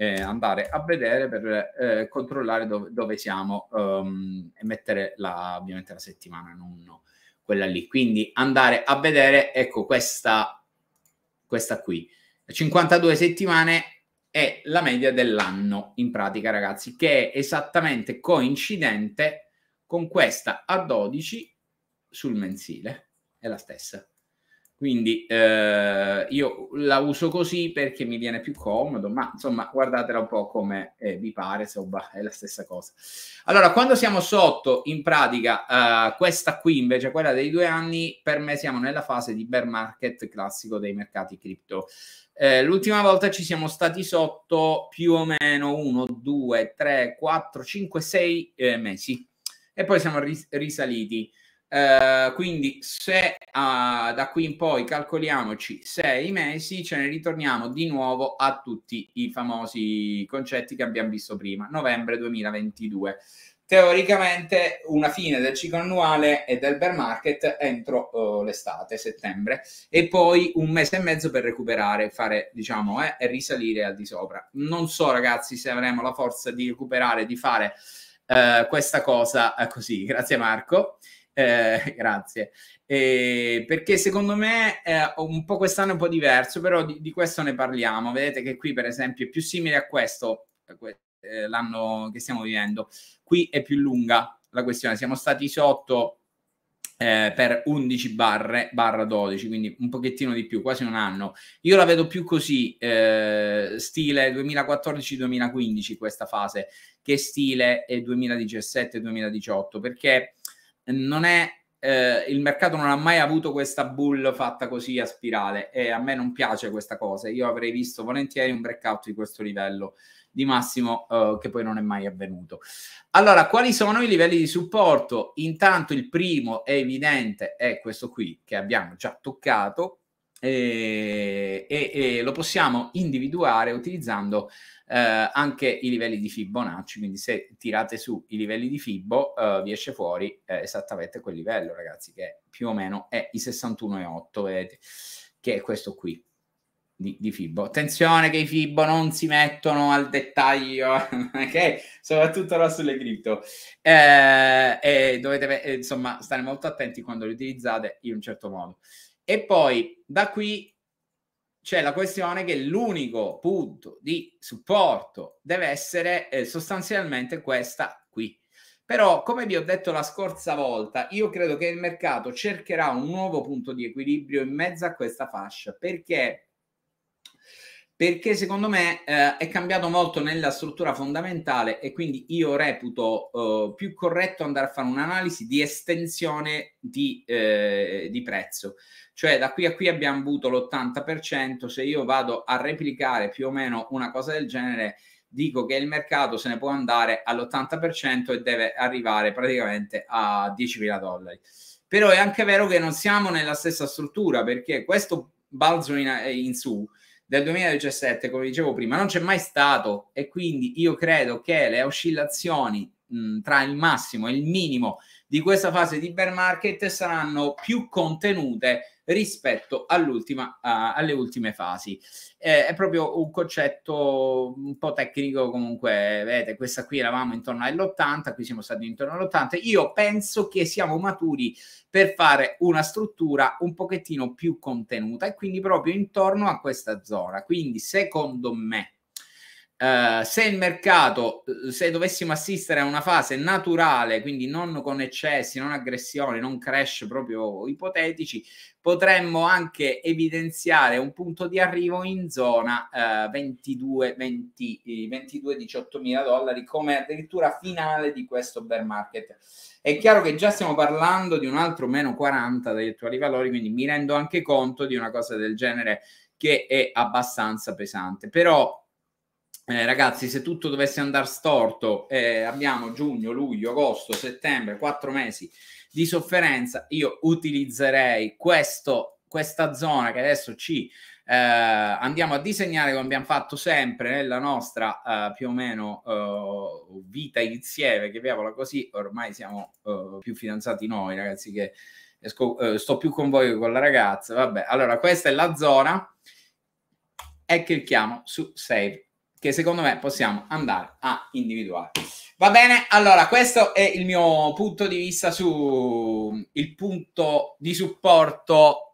andare a vedere per controllare dove siamo e mettere ovviamente la settimana, non quella lì. Quindi andare a vedere, ecco questa qui, 52 settimane è la media dell'anno in pratica, ragazzi, che è esattamente coincidente con questa a 12 sul mensile, è la stessa. Quindi io la uso così perché mi viene più comodo, ma insomma guardatela un po' come vi pare, insomma è la stessa cosa. Allora quando siamo sotto in pratica questa qui invece, quella dei 2 anni, per me siamo nella fase di bear market classico dei mercati cripto. L'ultima volta ci siamo stati sotto più o meno 1, 2, 3, 4, 5, 6 mesi e poi siamo risaliti. Quindi se da qui in poi calcoliamoci 6 mesi, ce ne ritorniamo di nuovo a tutti i famosi concetti che abbiamo visto prima. Novembre 2022, teoricamente una fine del ciclo annuale e del bear market entro l'estate, settembre, e poi un mese e mezzo per recuperare, fare diciamo e risalire al di sopra. Non so ragazzi se avremo la forza di recuperare, di fare questa cosa così. Grazie Marco. Grazie, perché secondo me un po' quest'anno è un po' diverso, però di questo ne parliamo. Vedete che qui per esempio è più simile a questo, l'anno che stiamo vivendo. Qui è più lunga la questione, siamo stati sotto per 11/12, quindi un pochettino di più, quasi un anno. Io la vedo più così, stile 2014-2015 questa fase, che stile 2017-2018, perché non è il mercato non ha mai avuto questa bull fatta così a spirale, e a me non piace questa cosa. Io avrei visto volentieri un breakout di questo livello di massimo, che poi non è mai avvenuto. Allora quali sono i livelli di supporto? Intanto il primo è evidente, è questo qui che abbiamo già toccato, e lo possiamo individuare utilizzando anche i livelli di Fibonacci. Quindi se tirate su i livelli di Fibo vi esce fuori esattamente quel livello, ragazzi, che più o meno è i 61,8, vedete, che è questo qui di Fibo. Attenzione che i Fibo non si mettono al dettaglio, okay? Soprattutto là sulle cripto, e dovete insomma stare molto attenti quando li utilizzate in un certo modo. E poi da qui c'è la questione che l'unico punto di supporto deve essere sostanzialmente questa qui. Però, come vi ho detto la scorsa volta, io credo che il mercato cercherà un nuovo punto di equilibrio in mezzo a questa fascia, perché perché secondo me è cambiato molto nella struttura fondamentale, e quindi io reputo più corretto andare a fare un'analisi di estensione di prezzo. Cioè da qui a qui abbiamo avuto l'80%, se io vado a replicare più o meno una cosa del genere, dico che il mercato se ne può andare all'80% e deve arrivare praticamente a $10.000. Però è anche vero che non siamo nella stessa struttura, perché questo balzo in su del 2017, come dicevo prima, non c'è mai stato, e quindi io credo che le oscillazioni tra il massimo e il minimo di questa fase di bear market saranno più contenute rispetto alle ultime fasi. È proprio un concetto un po' tecnico, comunque vedete, questa qui eravamo intorno all'80, qui siamo stati intorno all'80. Io penso che siamo maturi per fare una struttura un pochettino più contenuta, e quindi proprio intorno a questa zona. Quindi secondo me, se dovessimo assistere a una fase naturale, quindi non con eccessi, non aggressioni, non crash proprio ipotetici, potremmo anche evidenziare un punto di arrivo in zona $22.000-18.000 come addirittura finale di questo bear market. È chiaro che già stiamo parlando di un altro meno 40 degli attuali valori, quindi mi rendo anche conto di una cosa del genere che è abbastanza pesante. Però ragazzi, se tutto dovesse andare storto, abbiamo giugno, luglio, agosto, settembre, 4 mesi di sofferenza, io utilizzerei questa zona che adesso ci andiamo a disegnare, come abbiamo fatto sempre nella nostra più o meno vita insieme, che chiamiamola così. Ormai siamo più fidanzati noi, ragazzi, che sto più con voi che con la ragazza. Vabbè, allora questa è la zona, e clicchiamo su Save, che secondo me possiamo andare a individuare. Va bene, allora questo è il mio punto di vista su il punto di supporto,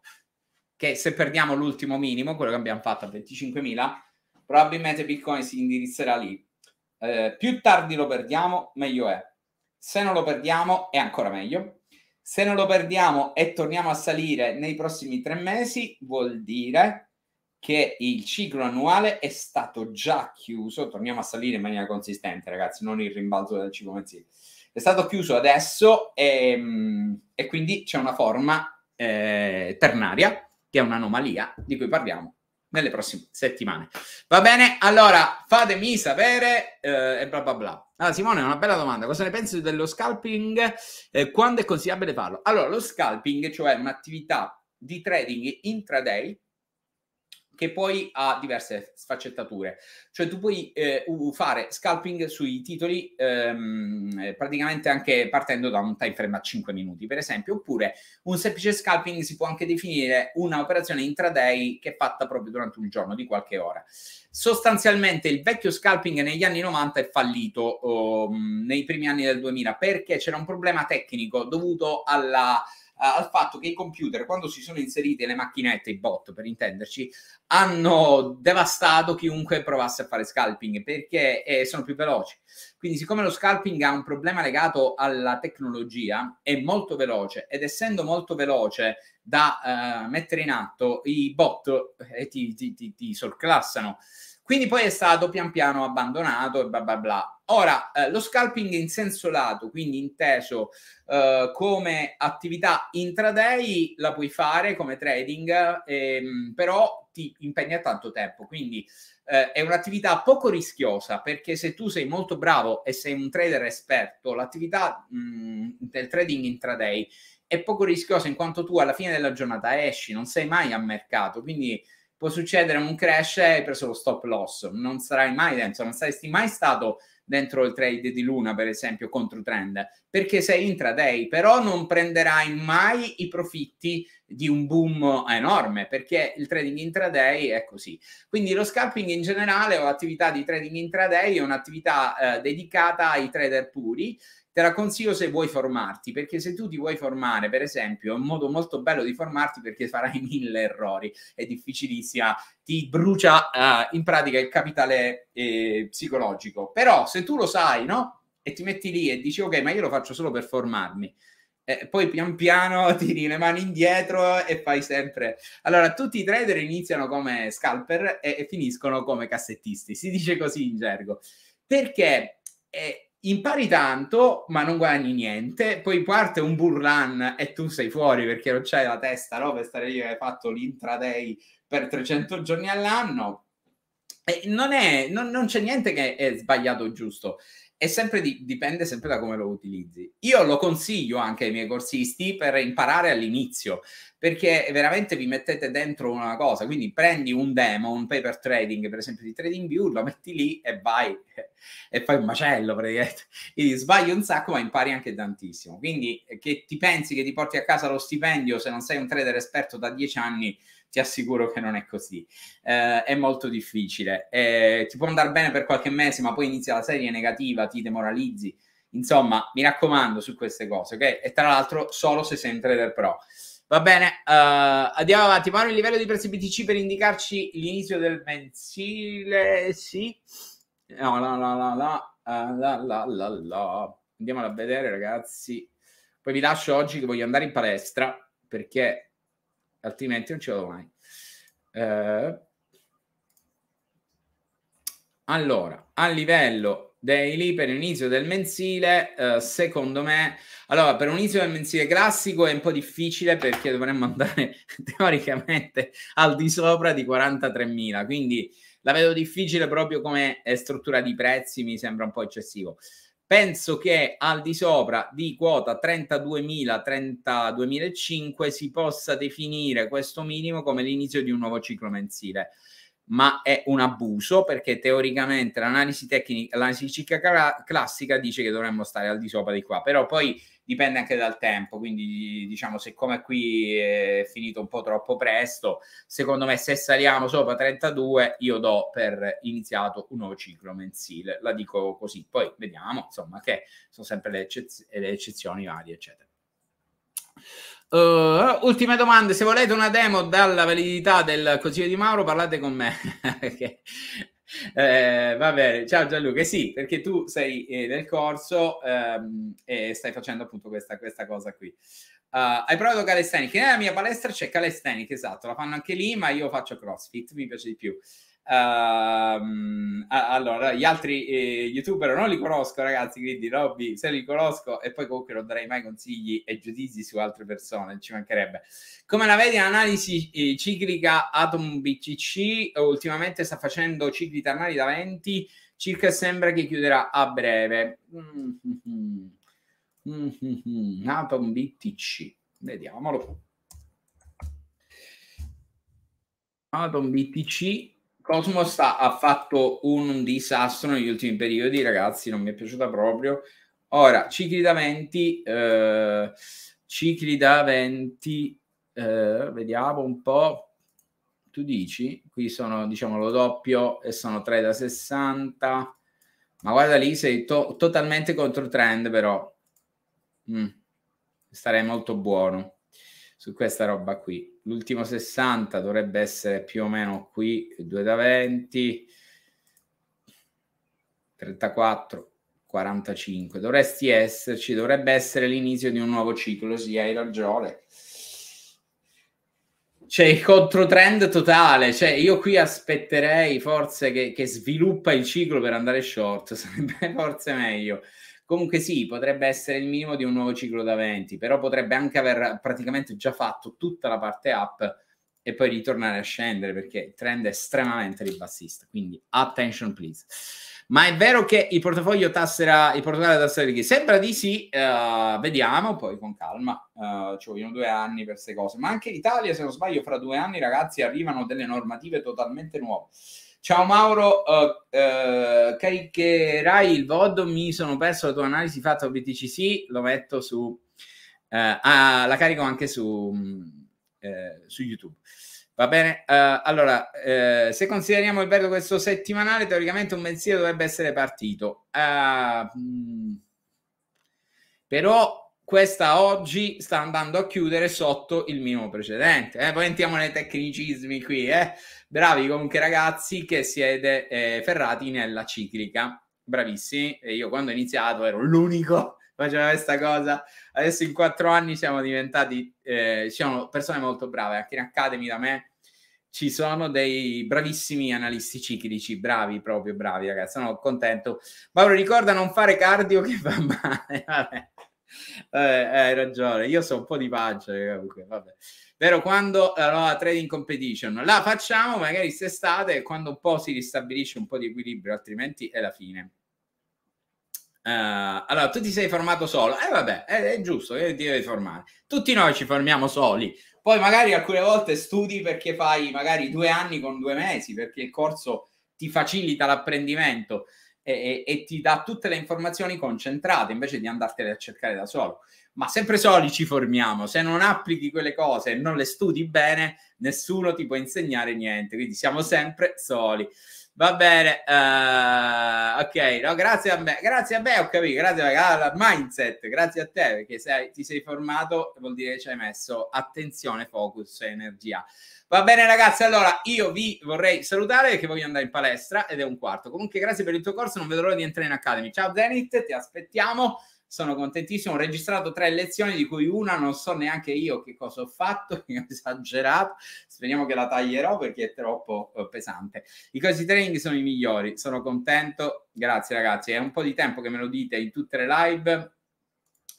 che se perdiamo l'ultimo minimo, quello che abbiamo fatto a 25.000, probabilmente Bitcoin si indirizzerà lì. Più tardi lo perdiamo, meglio è. Se non lo perdiamo è ancora meglio. Se non lo perdiamo e torniamo a salire nei prossimi 3 mesi, vuol dire che il ciclo annuale è stato già chiuso. Torniamo a salire in maniera consistente, ragazzi, non il rimbalzo del ciclo mensile. È stato chiuso adesso, e quindi c'è una forma ternaria, che è un'anomalia, di cui parliamo nelle prossime settimane. Va bene? Allora, fatemi sapere e bla bla bla. Allora, Simone, una bella domanda. Cosa ne pensi dello scalping? Quando è consigliabile farlo? Allora, lo scalping, cioè un'attività di trading intraday, che poi ha diverse sfaccettature. Cioè tu puoi fare scalping sui titoli praticamente anche partendo da un time frame a 5 minuti, per esempio, oppure un semplice scalping si può anche definire un'operazione intraday che è fatta proprio durante un giorno di qualche ora. Sostanzialmente il vecchio scalping negli anni 90 è fallito nei primi anni del 2000, perché c'era un problema tecnico dovuto al fatto che i computer, quando si sono inserite le macchinette, i bot per intenderci, hanno devastato chiunque provasse a fare scalping, perché sono più veloci. Quindi, siccome lo scalping ha un problema legato alla tecnologia, è molto veloce, ed essendo molto veloce da mettere in atto, i bot ti sorclassano. Quindi poi è stato pian piano abbandonato e bla bla bla. Ora, lo scalping in senso lato, quindi inteso come attività intraday, la puoi fare come trading, però ti impegna tanto tempo. Quindi è un'attività poco rischiosa, perché se tu sei molto bravo e sei un trader esperto, l'attività del trading intraday è poco rischiosa, in quanto tu alla fine della giornata esci, non sei mai a mercato, quindi può succedere un crash e hai preso lo stop loss, non sarai mai dentro, non saresti mai stato dentro il trade di Luna, per esempio, contro trend, perché sei intraday, però non prenderai mai i profitti di un boom enorme, perché il trading intraday è così. Quindi lo scalping in generale, o l'attività di trading intraday, è un'attività dedicata ai trader puri. Te la consiglio se vuoi formarti, perché se tu ti vuoi formare, per esempio, è un modo molto bello di formarti, perché farai 1000 errori, è difficilissima, ti brucia in pratica il capitale psicologico. Però se tu lo sai, no? E ti metti lì e dici, ok, ma io lo faccio solo per formarmi, poi pian piano tiri le mani indietro e fai sempre. Allora, tutti i trader iniziano come scalper e finiscono come cassettisti, si dice così in gergo, perché impari tanto ma non guadagni niente, poi parte un bull run e tu sei fuori perché non c'hai la testa, no? Per stare lì che hai fatto l'intraday per 300 giorni all'anno, non c'è niente che è sbagliato o giusto. E sempre dipende sempre da come lo utilizzi. Io lo consiglio anche ai miei corsisti per imparare all'inizio, perché veramente vi mettete dentro una cosa, quindi prendi un demo, un paper trading per esempio di TradingView, lo metti lì e vai e fai un macello praticamente, quindi sbagli un sacco ma impari anche tantissimo. Quindi che ti pensi che ti porti a casa lo stipendio se non sei un trader esperto da 10 anni, ti assicuro che non è così, è molto difficile, ti può andare bene per qualche mese ma poi inizia la serie negativa, ti demoralizzi, insomma mi raccomando su queste cose, ok? E tra l'altro solo se sei un trader pro. Va bene, andiamo avanti. Mauro, il livello di prezzi BTC per indicarci l'inizio del mensile? Sì, no, andiamo a vedere ragazzi, poi vi lascio oggi che voglio andare in palestra perché altrimenti non ci vado mai. Allora, a livello daily per l'inizio del mensile, secondo me, allora per un inizio del mensile classico è un po' difficile perché dovremmo andare teoricamente al di sopra di 43.000, quindi la vedo difficile proprio come struttura di prezzi, mi sembra un po' eccessivo. Penso che al di sopra di quota 32.000-32.500 si possa definire questo minimo come l'inizio di un nuovo ciclo mensile, ma è un abuso perché teoricamente l'analisi tecnica, l'analisi ciclica classica dice che dovremmo stare al di sopra di qua, però poi dipende anche dal tempo, quindi diciamo siccome qui è finito un po' troppo presto, secondo me se saliamo sopra 32 io do per iniziato un nuovo ciclo mensile, la dico così, poi vediamo insomma che sono sempre le eccezioni varie eccetera. Ultime domande, se volete una demo dalla validità del consiglio di Mauro parlate con me. Okay. Va bene, ciao Gianluca, sì, perché tu sei nel corso e stai facendo appunto questa cosa qui. Hai provato calisthenics? Nella mia palestra c'è calisthenics, esatto, la fanno anche lì, ma io faccio crossfit, mi piace di più. Allora gli altri youtuber non li conosco ragazzi, quindi Robby se li conosco e poi comunque non darei mai consigli e giudizi su altre persone, ci mancherebbe. Come la vedi l'analisi ciclica Atom BTC? Ultimamente sta facendo cicli ternari da 20 circa, sembra che chiuderà a breve. Atom BTC, vediamolo. Atom BTC, Cosmos ha fatto un disastro negli ultimi periodi, ragazzi, non mi è piaciuta proprio. Ora, cicli da 20, vediamo un po', tu dici, qui sono, diciamo, lo doppio e sono 3 da 60, ma guarda lì, sei totalmente contro trend, però starei molto buono su questa roba qui. L'ultimo 60 dovrebbe essere più o meno qui, 2 da 20, 34, 45. Dovresti esserci, dovrebbe essere l'inizio di un nuovo ciclo, sì, hai ragione. C'è il controtrend totale, cioè io qui aspetterei forse che sviluppa il ciclo per andare short, sarebbe forse meglio. Comunque sì, potrebbe essere il minimo di un nuovo ciclo da 20, però potrebbe anche aver praticamente già fatto tutta la parte up e poi ritornare a scendere perché il trend è estremamente ribassista, quindi attention please. Ma è vero che il portafoglio tasserà, il Portogallo tasserà chi? Sembra di sì, vediamo poi con calma, ci vogliono 2 anni per queste cose, ma anche l'Italia se non sbaglio fra 2 anni ragazzi arrivano delle normative totalmente nuove. Ciao Mauro, caricherai il VOD? Mi sono perso la tua analisi fatta a BTCC, lo metto su, la carico anche su YouTube. Va bene, allora, se consideriamo il periodo questo settimanale, teoricamente un mensile dovrebbe essere partito. Però questa oggi sta andando a chiudere sotto il minimo precedente. Poi entriamo nei tecnicismi qui, bravi comunque ragazzi che siete ferrati nella ciclica, bravissimi. E io quando ho iniziato ero l'unico faceva questa cosa. Adesso in 4 anni siamo diventati, ci sono persone molto brave, anche in Academy da me ci sono dei bravissimi analisti ciclici, bravi, proprio bravi ragazzi, sono contento. Mauro, ricorda non fare cardio che fa male. Vabbè. Hai ragione, io so un po' di pancia comunque, vabbè. Vero, quando la nuova trading competition la facciamo magari quest'estate, quando un po' si ristabilisce un po' di equilibrio, altrimenti è la fine. Allora, tu ti sei formato solo, vabbè, è giusto che ti devi formare, tutti noi ci formiamo soli, poi magari alcune volte studi perché fai magari 2 anni con 2 mesi, perché il corso ti facilita l'apprendimento e ti dà tutte le informazioni concentrate invece di andartele a cercare da solo. Ma sempre soli ci formiamo, se non applichi quelle cose e non le studi bene nessuno ti può insegnare niente, quindi siamo sempre soli. Va bene, ok, no, grazie a me, ho capito, grazie al mindset, grazie a te perché ti sei formato, vuol dire che ci hai messo attenzione, focus e energia. Va bene ragazzi, allora io vi vorrei salutare perché voglio andare in palestra ed è 1:15. Comunque grazie per il tuo corso, non vedo l'ora di entrare in Academy. Ciao Zenith, ti aspettiamo, sono contentissimo, ho registrato 3 lezioni di cui una non so neanche io che cosa ho fatto, che ho esagerato, speriamo che la taglierò perché è troppo pesante. I corsi training sono i migliori, sono contento, grazie ragazzi, è un po' di tempo che me lo dite in tutte le live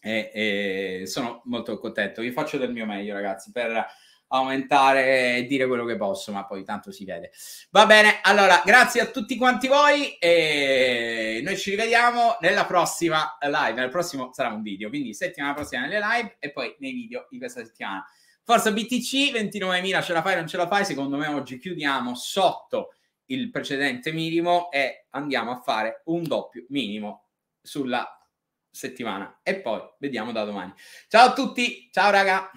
e sono molto contento, vi faccio del mio meglio ragazzi per aumentare e dire quello che posso, ma poi tanto si vede. Va bene, allora grazie a tutti quanti voi e noi ci rivediamo nella prossima live, nel prossimo sarà un video, quindi settimana prossima nelle live e poi nei video di questa settimana. Forza BTC, 29.000, ce la fai o non ce la fai? Secondo me oggi chiudiamo sotto il precedente minimo e andiamo a fare un doppio minimo sulla settimana e poi vediamo da domani. Ciao a tutti, ciao raga.